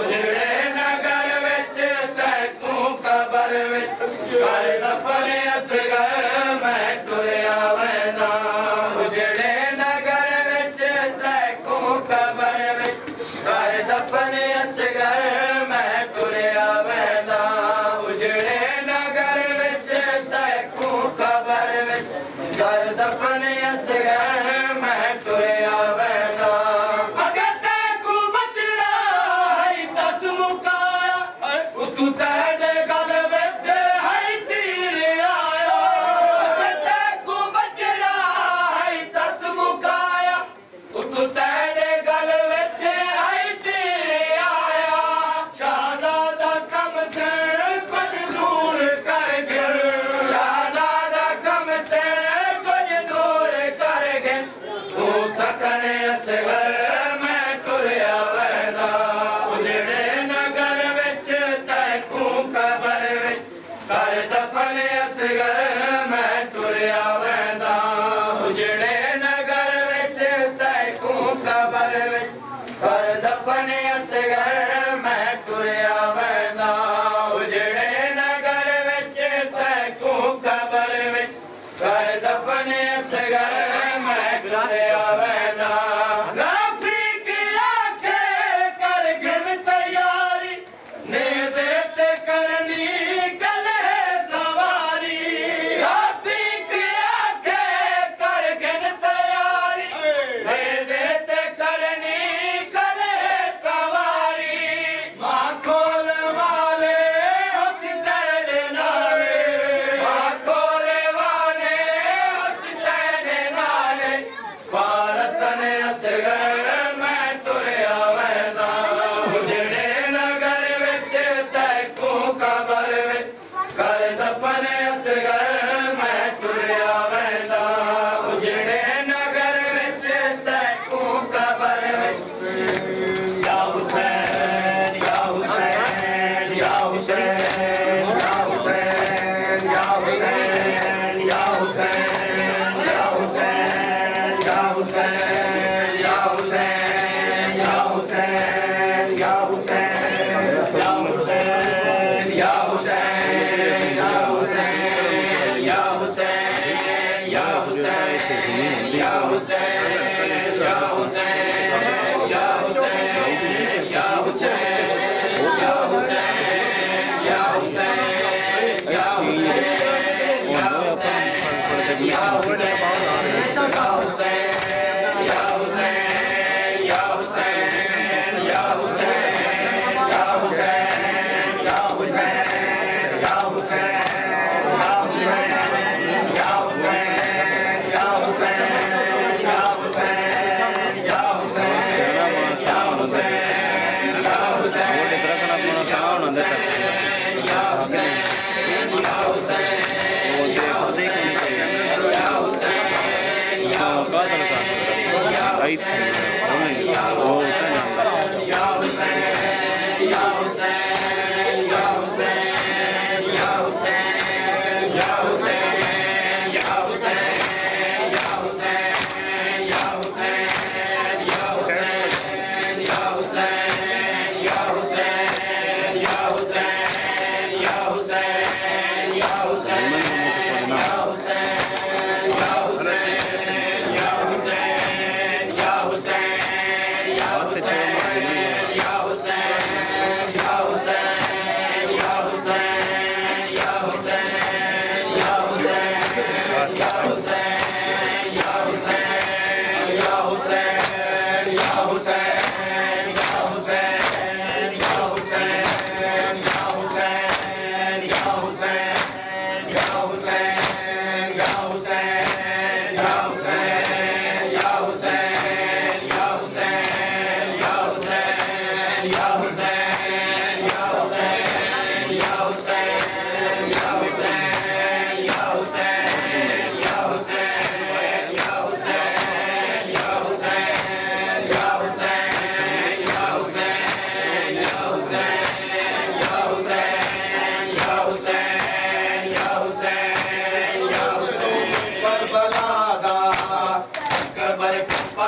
उजड़े नगर विच तैकू कबर विच हर दफन असगर मैं तुरया मैदा उजड़े नगर विच तैकू कबर विच हर दफन असगर मैं तुरया मैदा उजड़े नगर विच तैकू कबर विच हर दफन असगर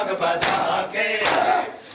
आग बता के बता के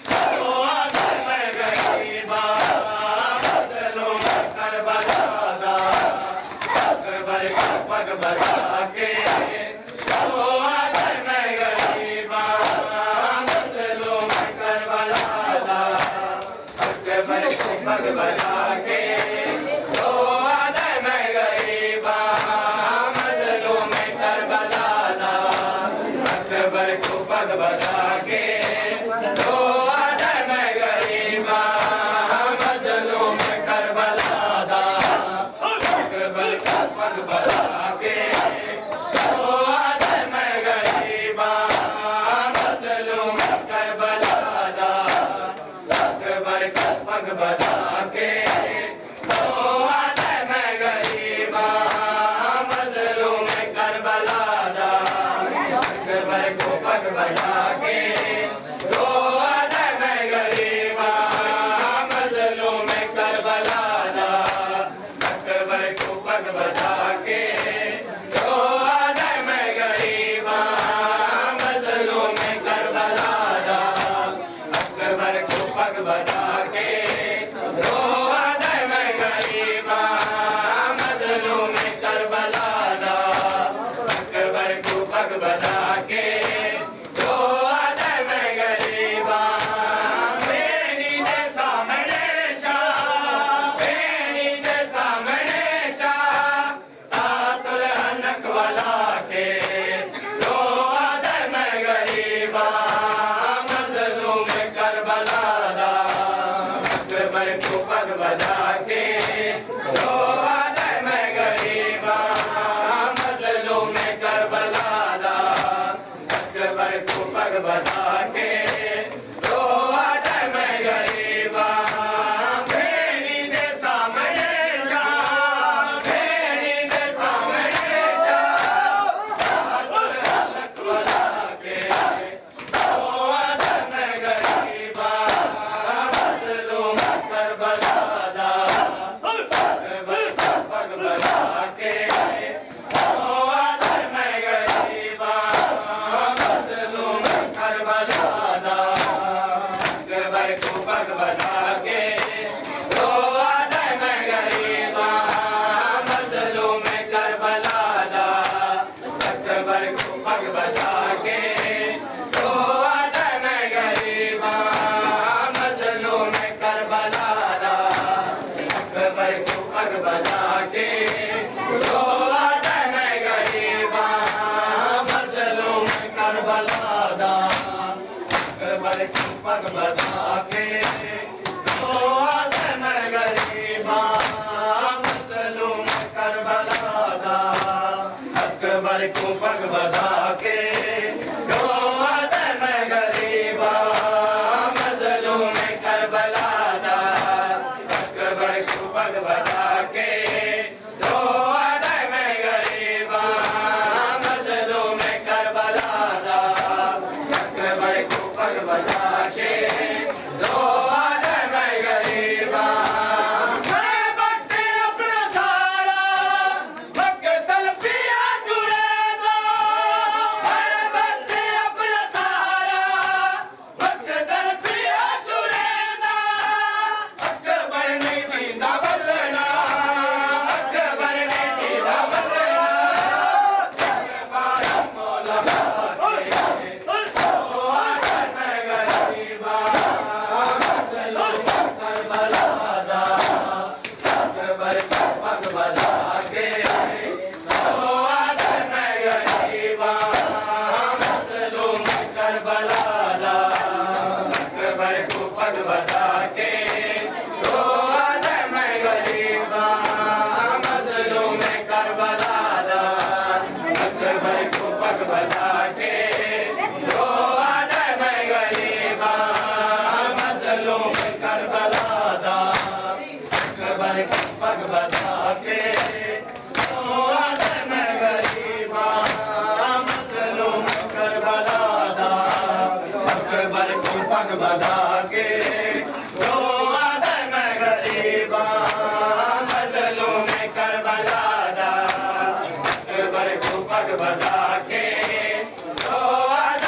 तो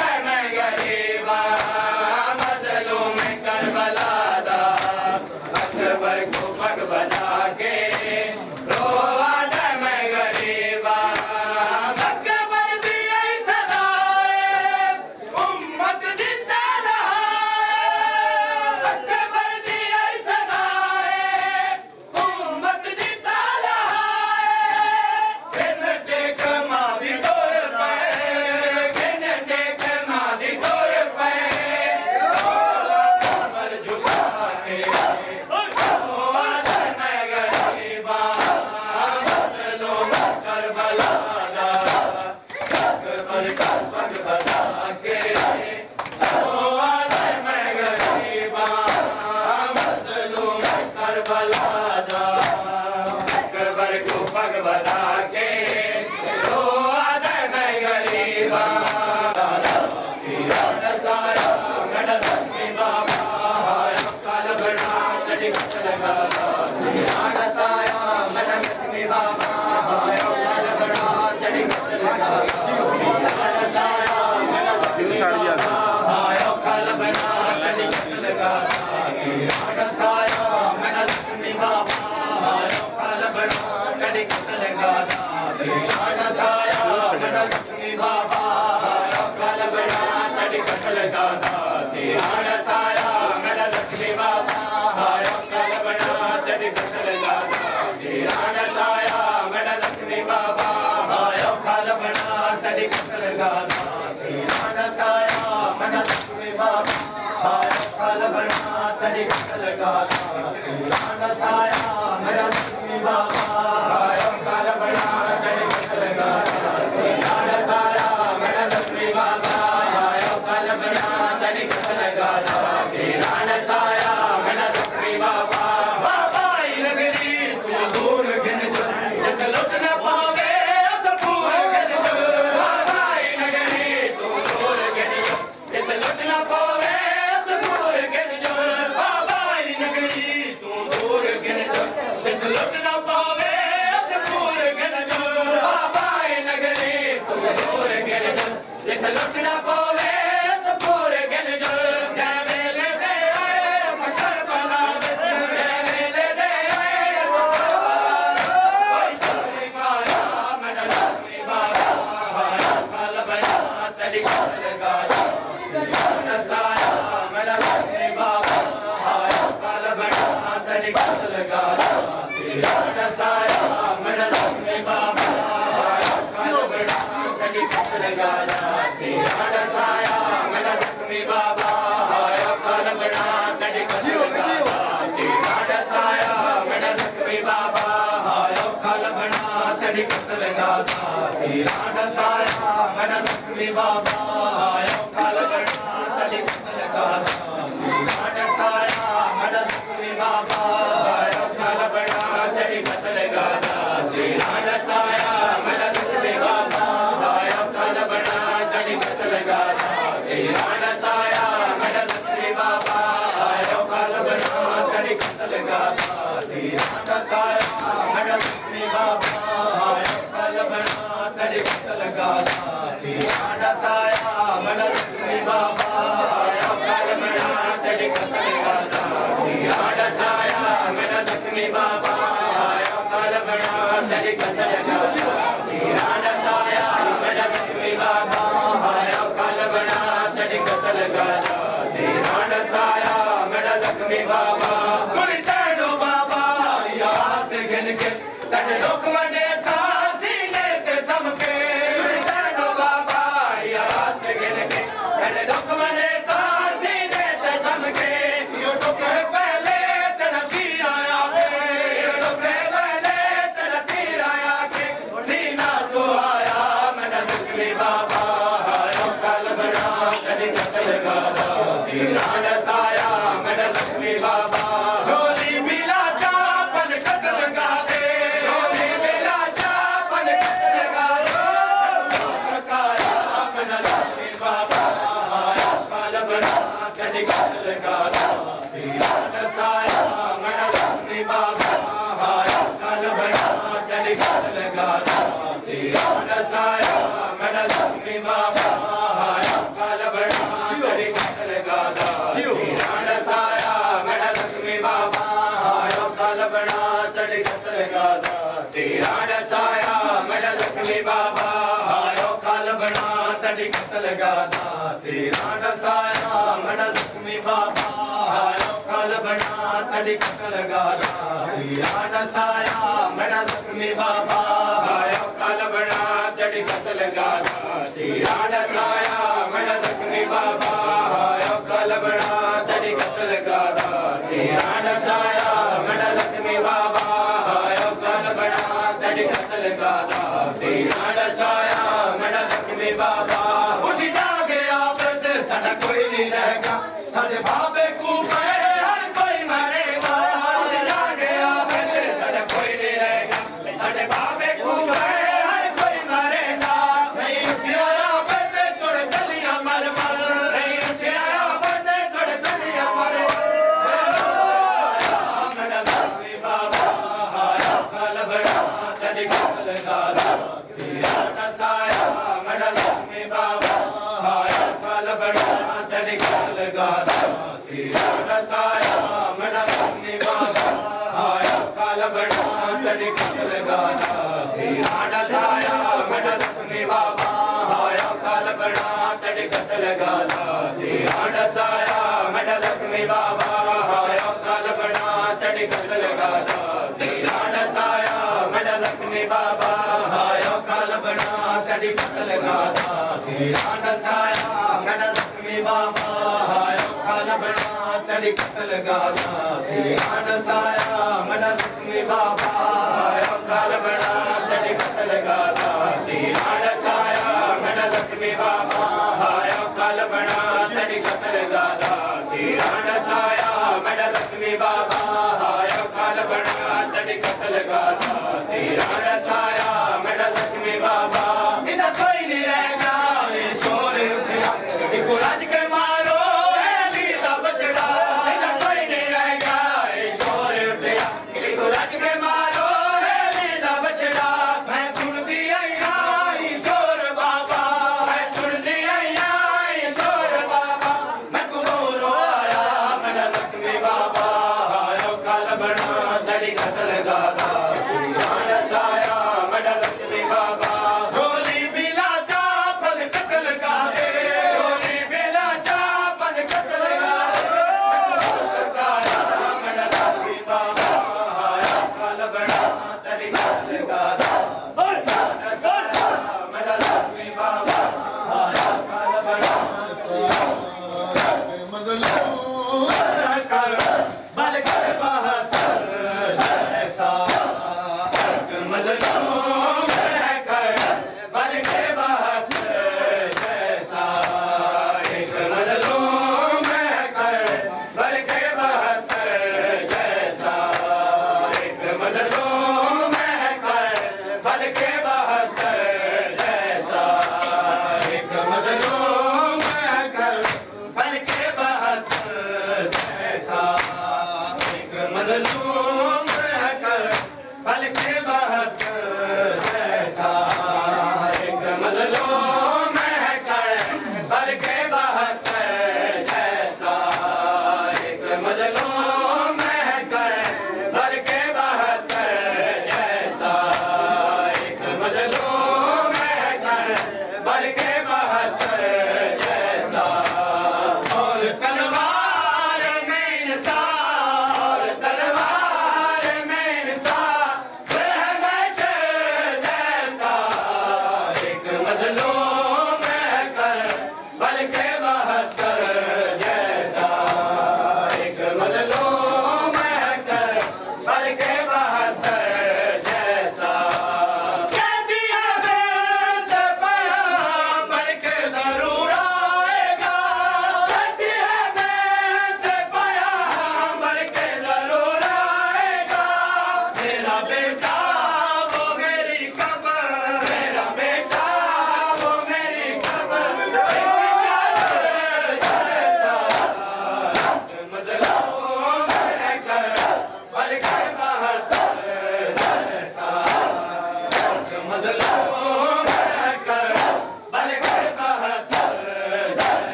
आधा मैं गरीबा बाबा साडा कोई नहीं रहेगा, साडे बाबे को मैं हर कोई मरेगा। जा गया बेटे साडा कोई नहीं रहेगा, साडे बाबे को मैं हर कोई मरेगा। नहीं उठिया बेटे तोड़ गलियां मर मर, नहीं उठिया बेटे तोड़ गलियां मर मर। मेरा धर्मी बाबा आया कलबड़ा तेरी गल गाला, तेरा नसाया मेरा धर्मी बाबा आया कलबड़ा तेरी गल गाला, तेरा नसाया मेरा धर्मी बाबा आया कलबड़ा तेरी गल गाला, तेरा नसाया मेरा धर्मी बाबा आया कलबड़ा तेरी गल गाला, तेरा नसाया मेरा धर्मी बाबा आया कलबड़ा तेरी गल गाला, तेरा नसाया मेरा धर्मी बाबा तेरी गल गाला, तेरा नसाया मेरा धर्मी बाबा आया कलबड़ा तेरी गल गाला, तेरा नसाया मेरा धर्मी बाबा आया कलबड़ा तेरी गल गाला, तेरा नसाया मेरा धर्मी बाबा आया कलबड़ा तेरी गल गाला, तेरा नसाया मेरा धर्मी बाबा आया कलबड़ा तेरी गल गाला, तेरा नसाया मेरा धर्मी बाबा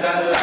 Look at that.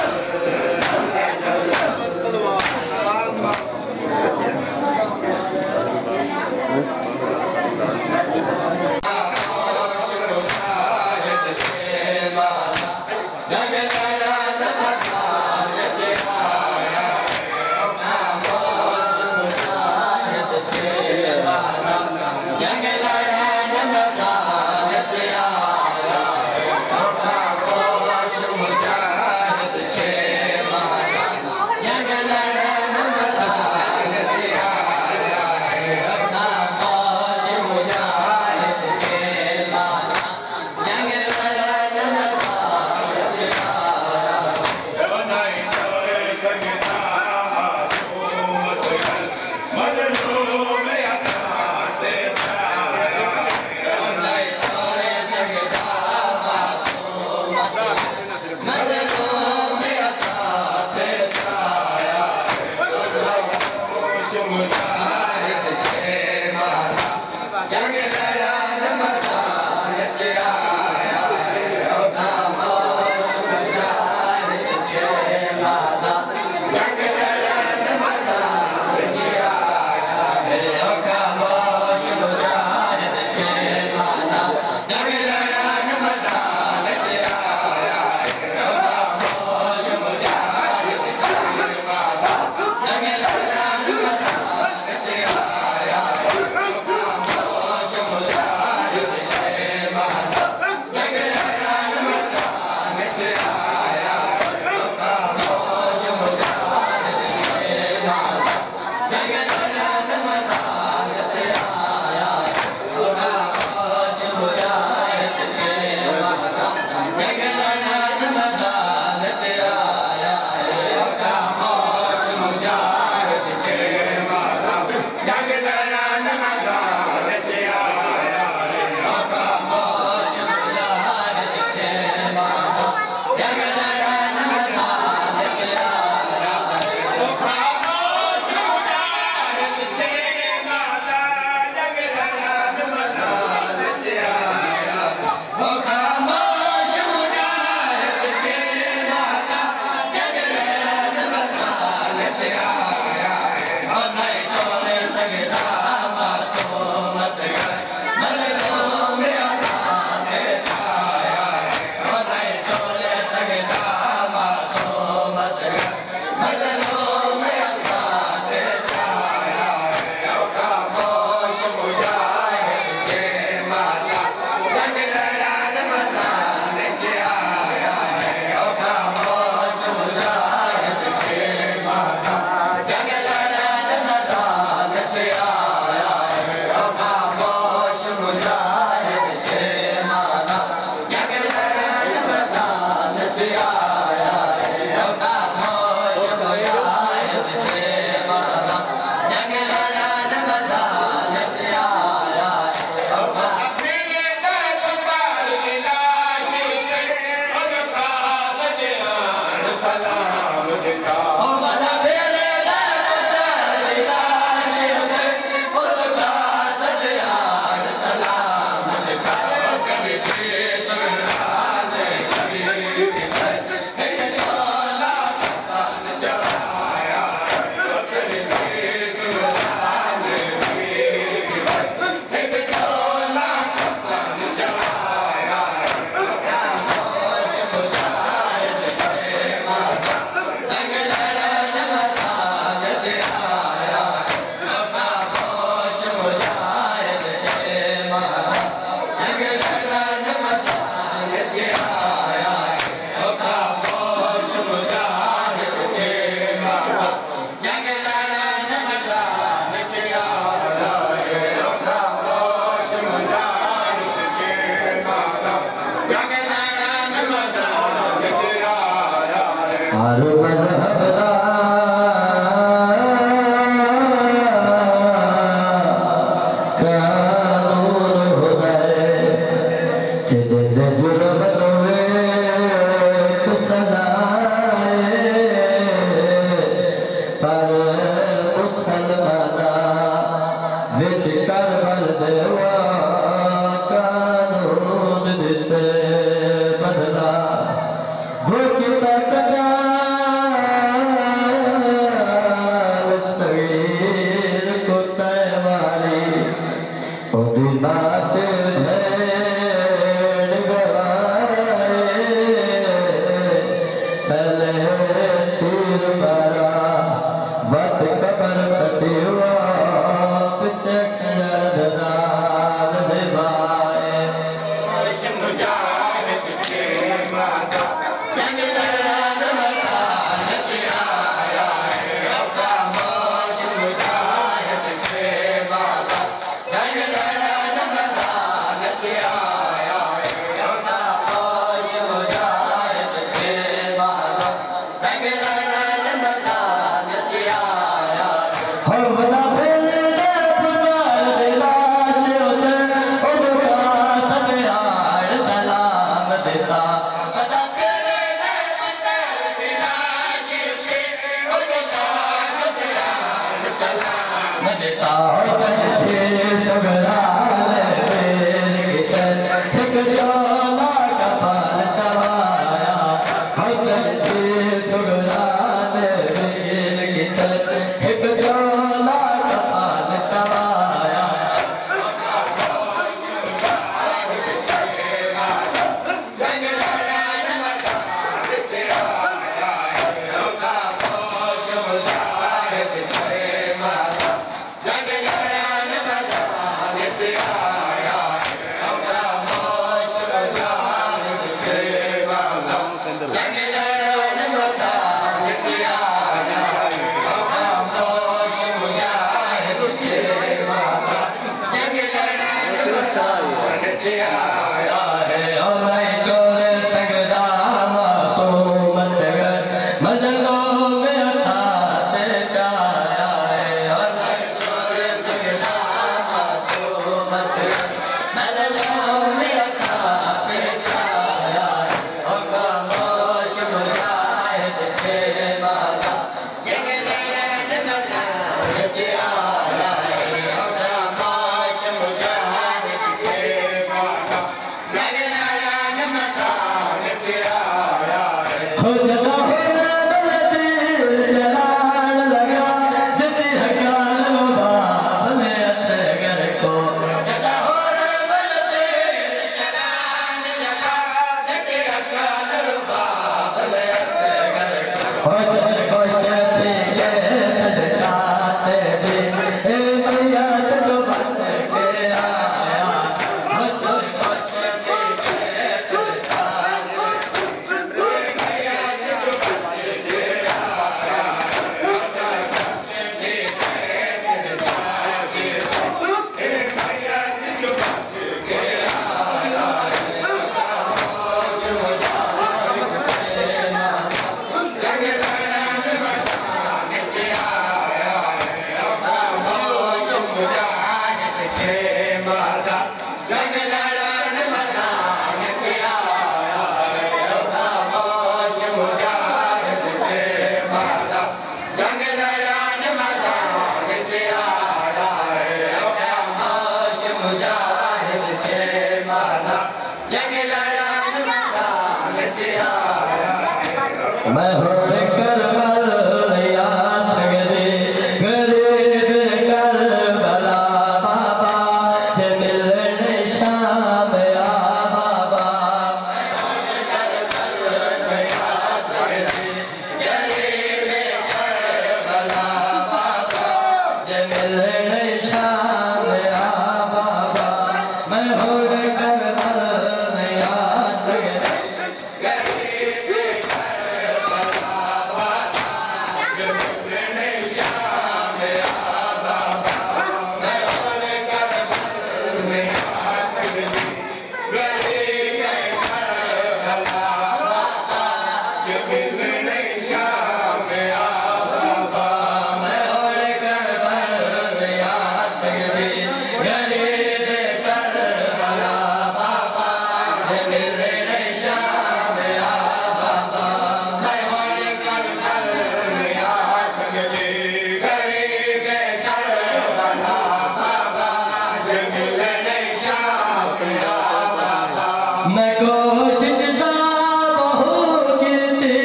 मैं कोशिश ना बहुत की थी।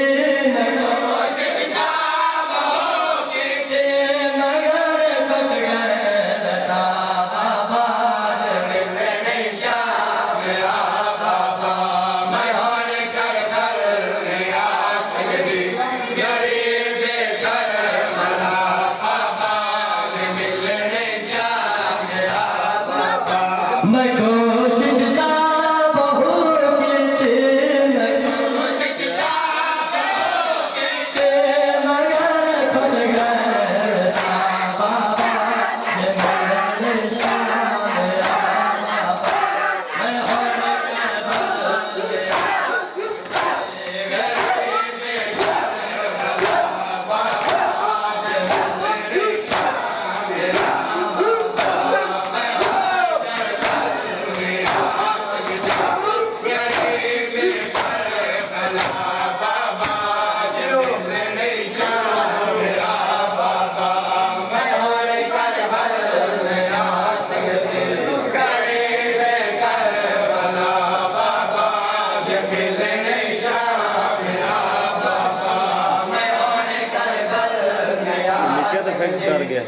कर गया।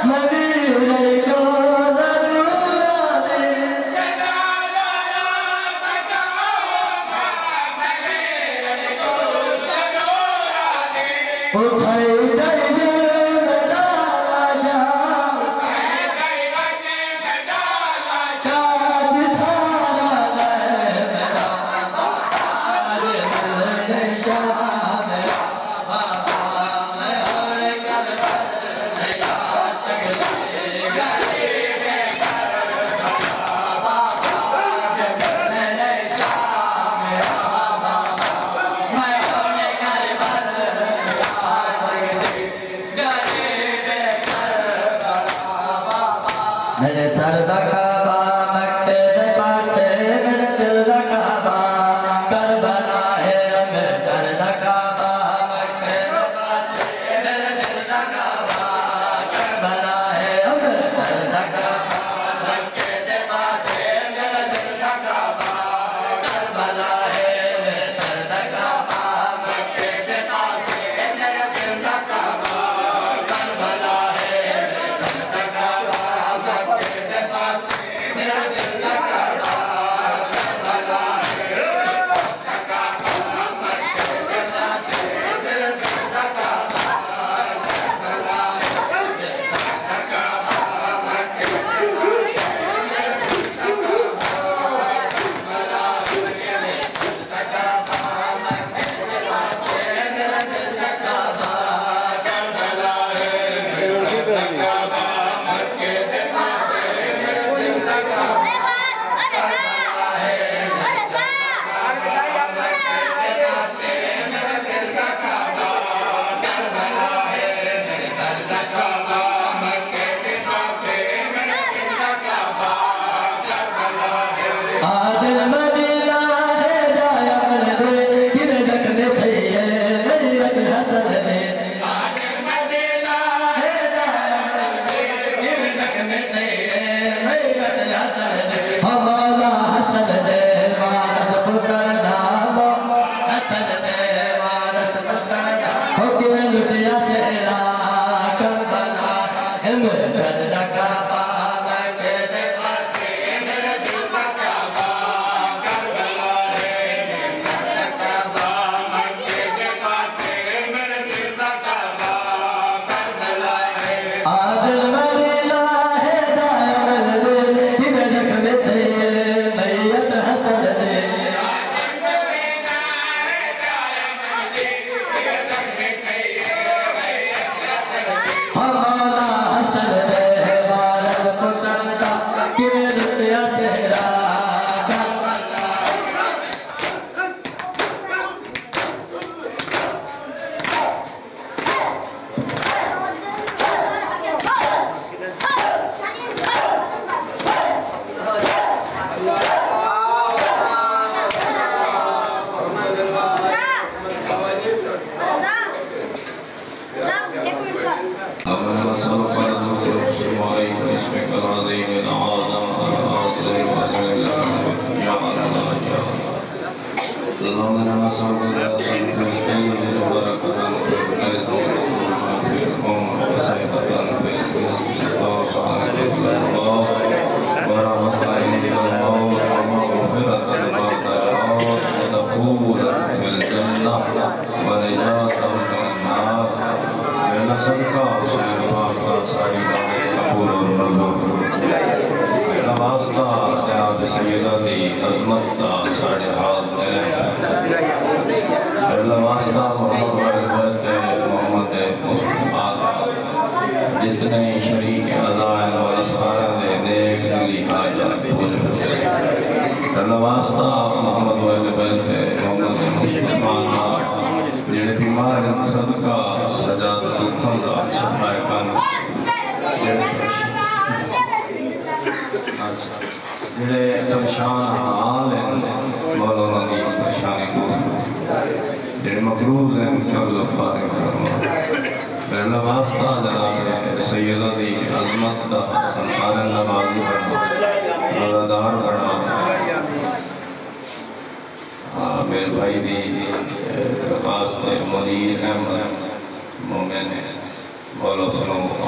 All of you,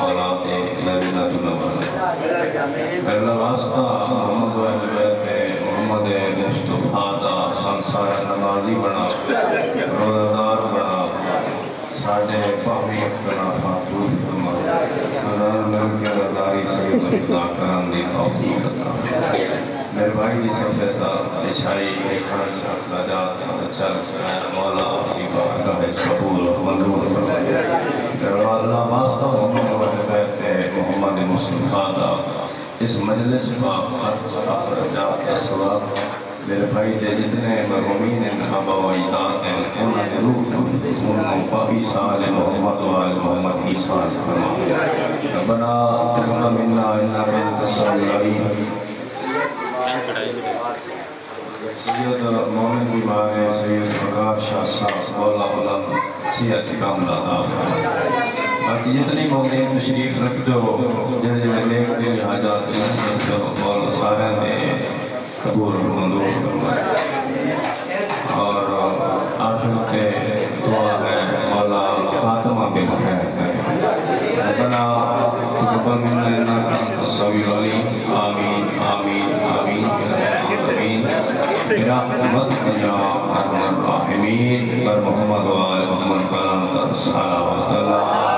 all of the अल्लाह वास्ता मोहम्मद वाले मोहम्मद मुस्तफ़ा दा संसार नमाजी बना, रोज़ादार बना, साजे पामी बना, फातूर बना, रोज़ादार मिल के रोज़ादारी से बचता कराने तौफीक अता मेरे भाई जी सब ऐसा इशाई खर्च अखराजात चल मौला की बारगाह कबूल मंजूर फरमाए। अल्लाह वास्ता मोहम्मद वाले मोहम्मद मुस्तफ़ा दा इस मजलिस मेरे भाई के जितने मरहूमी ने बाकी साल मोहम्मद वाल मोहम्मद ईसा बना मिलना सैयद मोहम्मद बीमार है सैयद बकार शाह साहब मौला सेहत कामला बाकी जितनी मोहम्मद तशरीफ रख दो सारे ने कबूल मंजूर और आखिर के दुआ है मौला खातमा बिल खैर बना तस्वीर आमीन आमीन आमीन आमीन मेरा मत जहाँ आमीन पर मोहम्मद वाल मोहम्मद कलाम का सलाम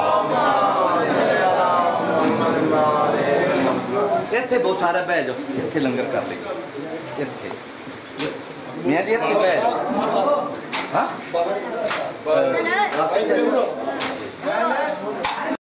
इतने बहुत सारा बह जाओ इतने लंगर कर ले मैं बह जाओ।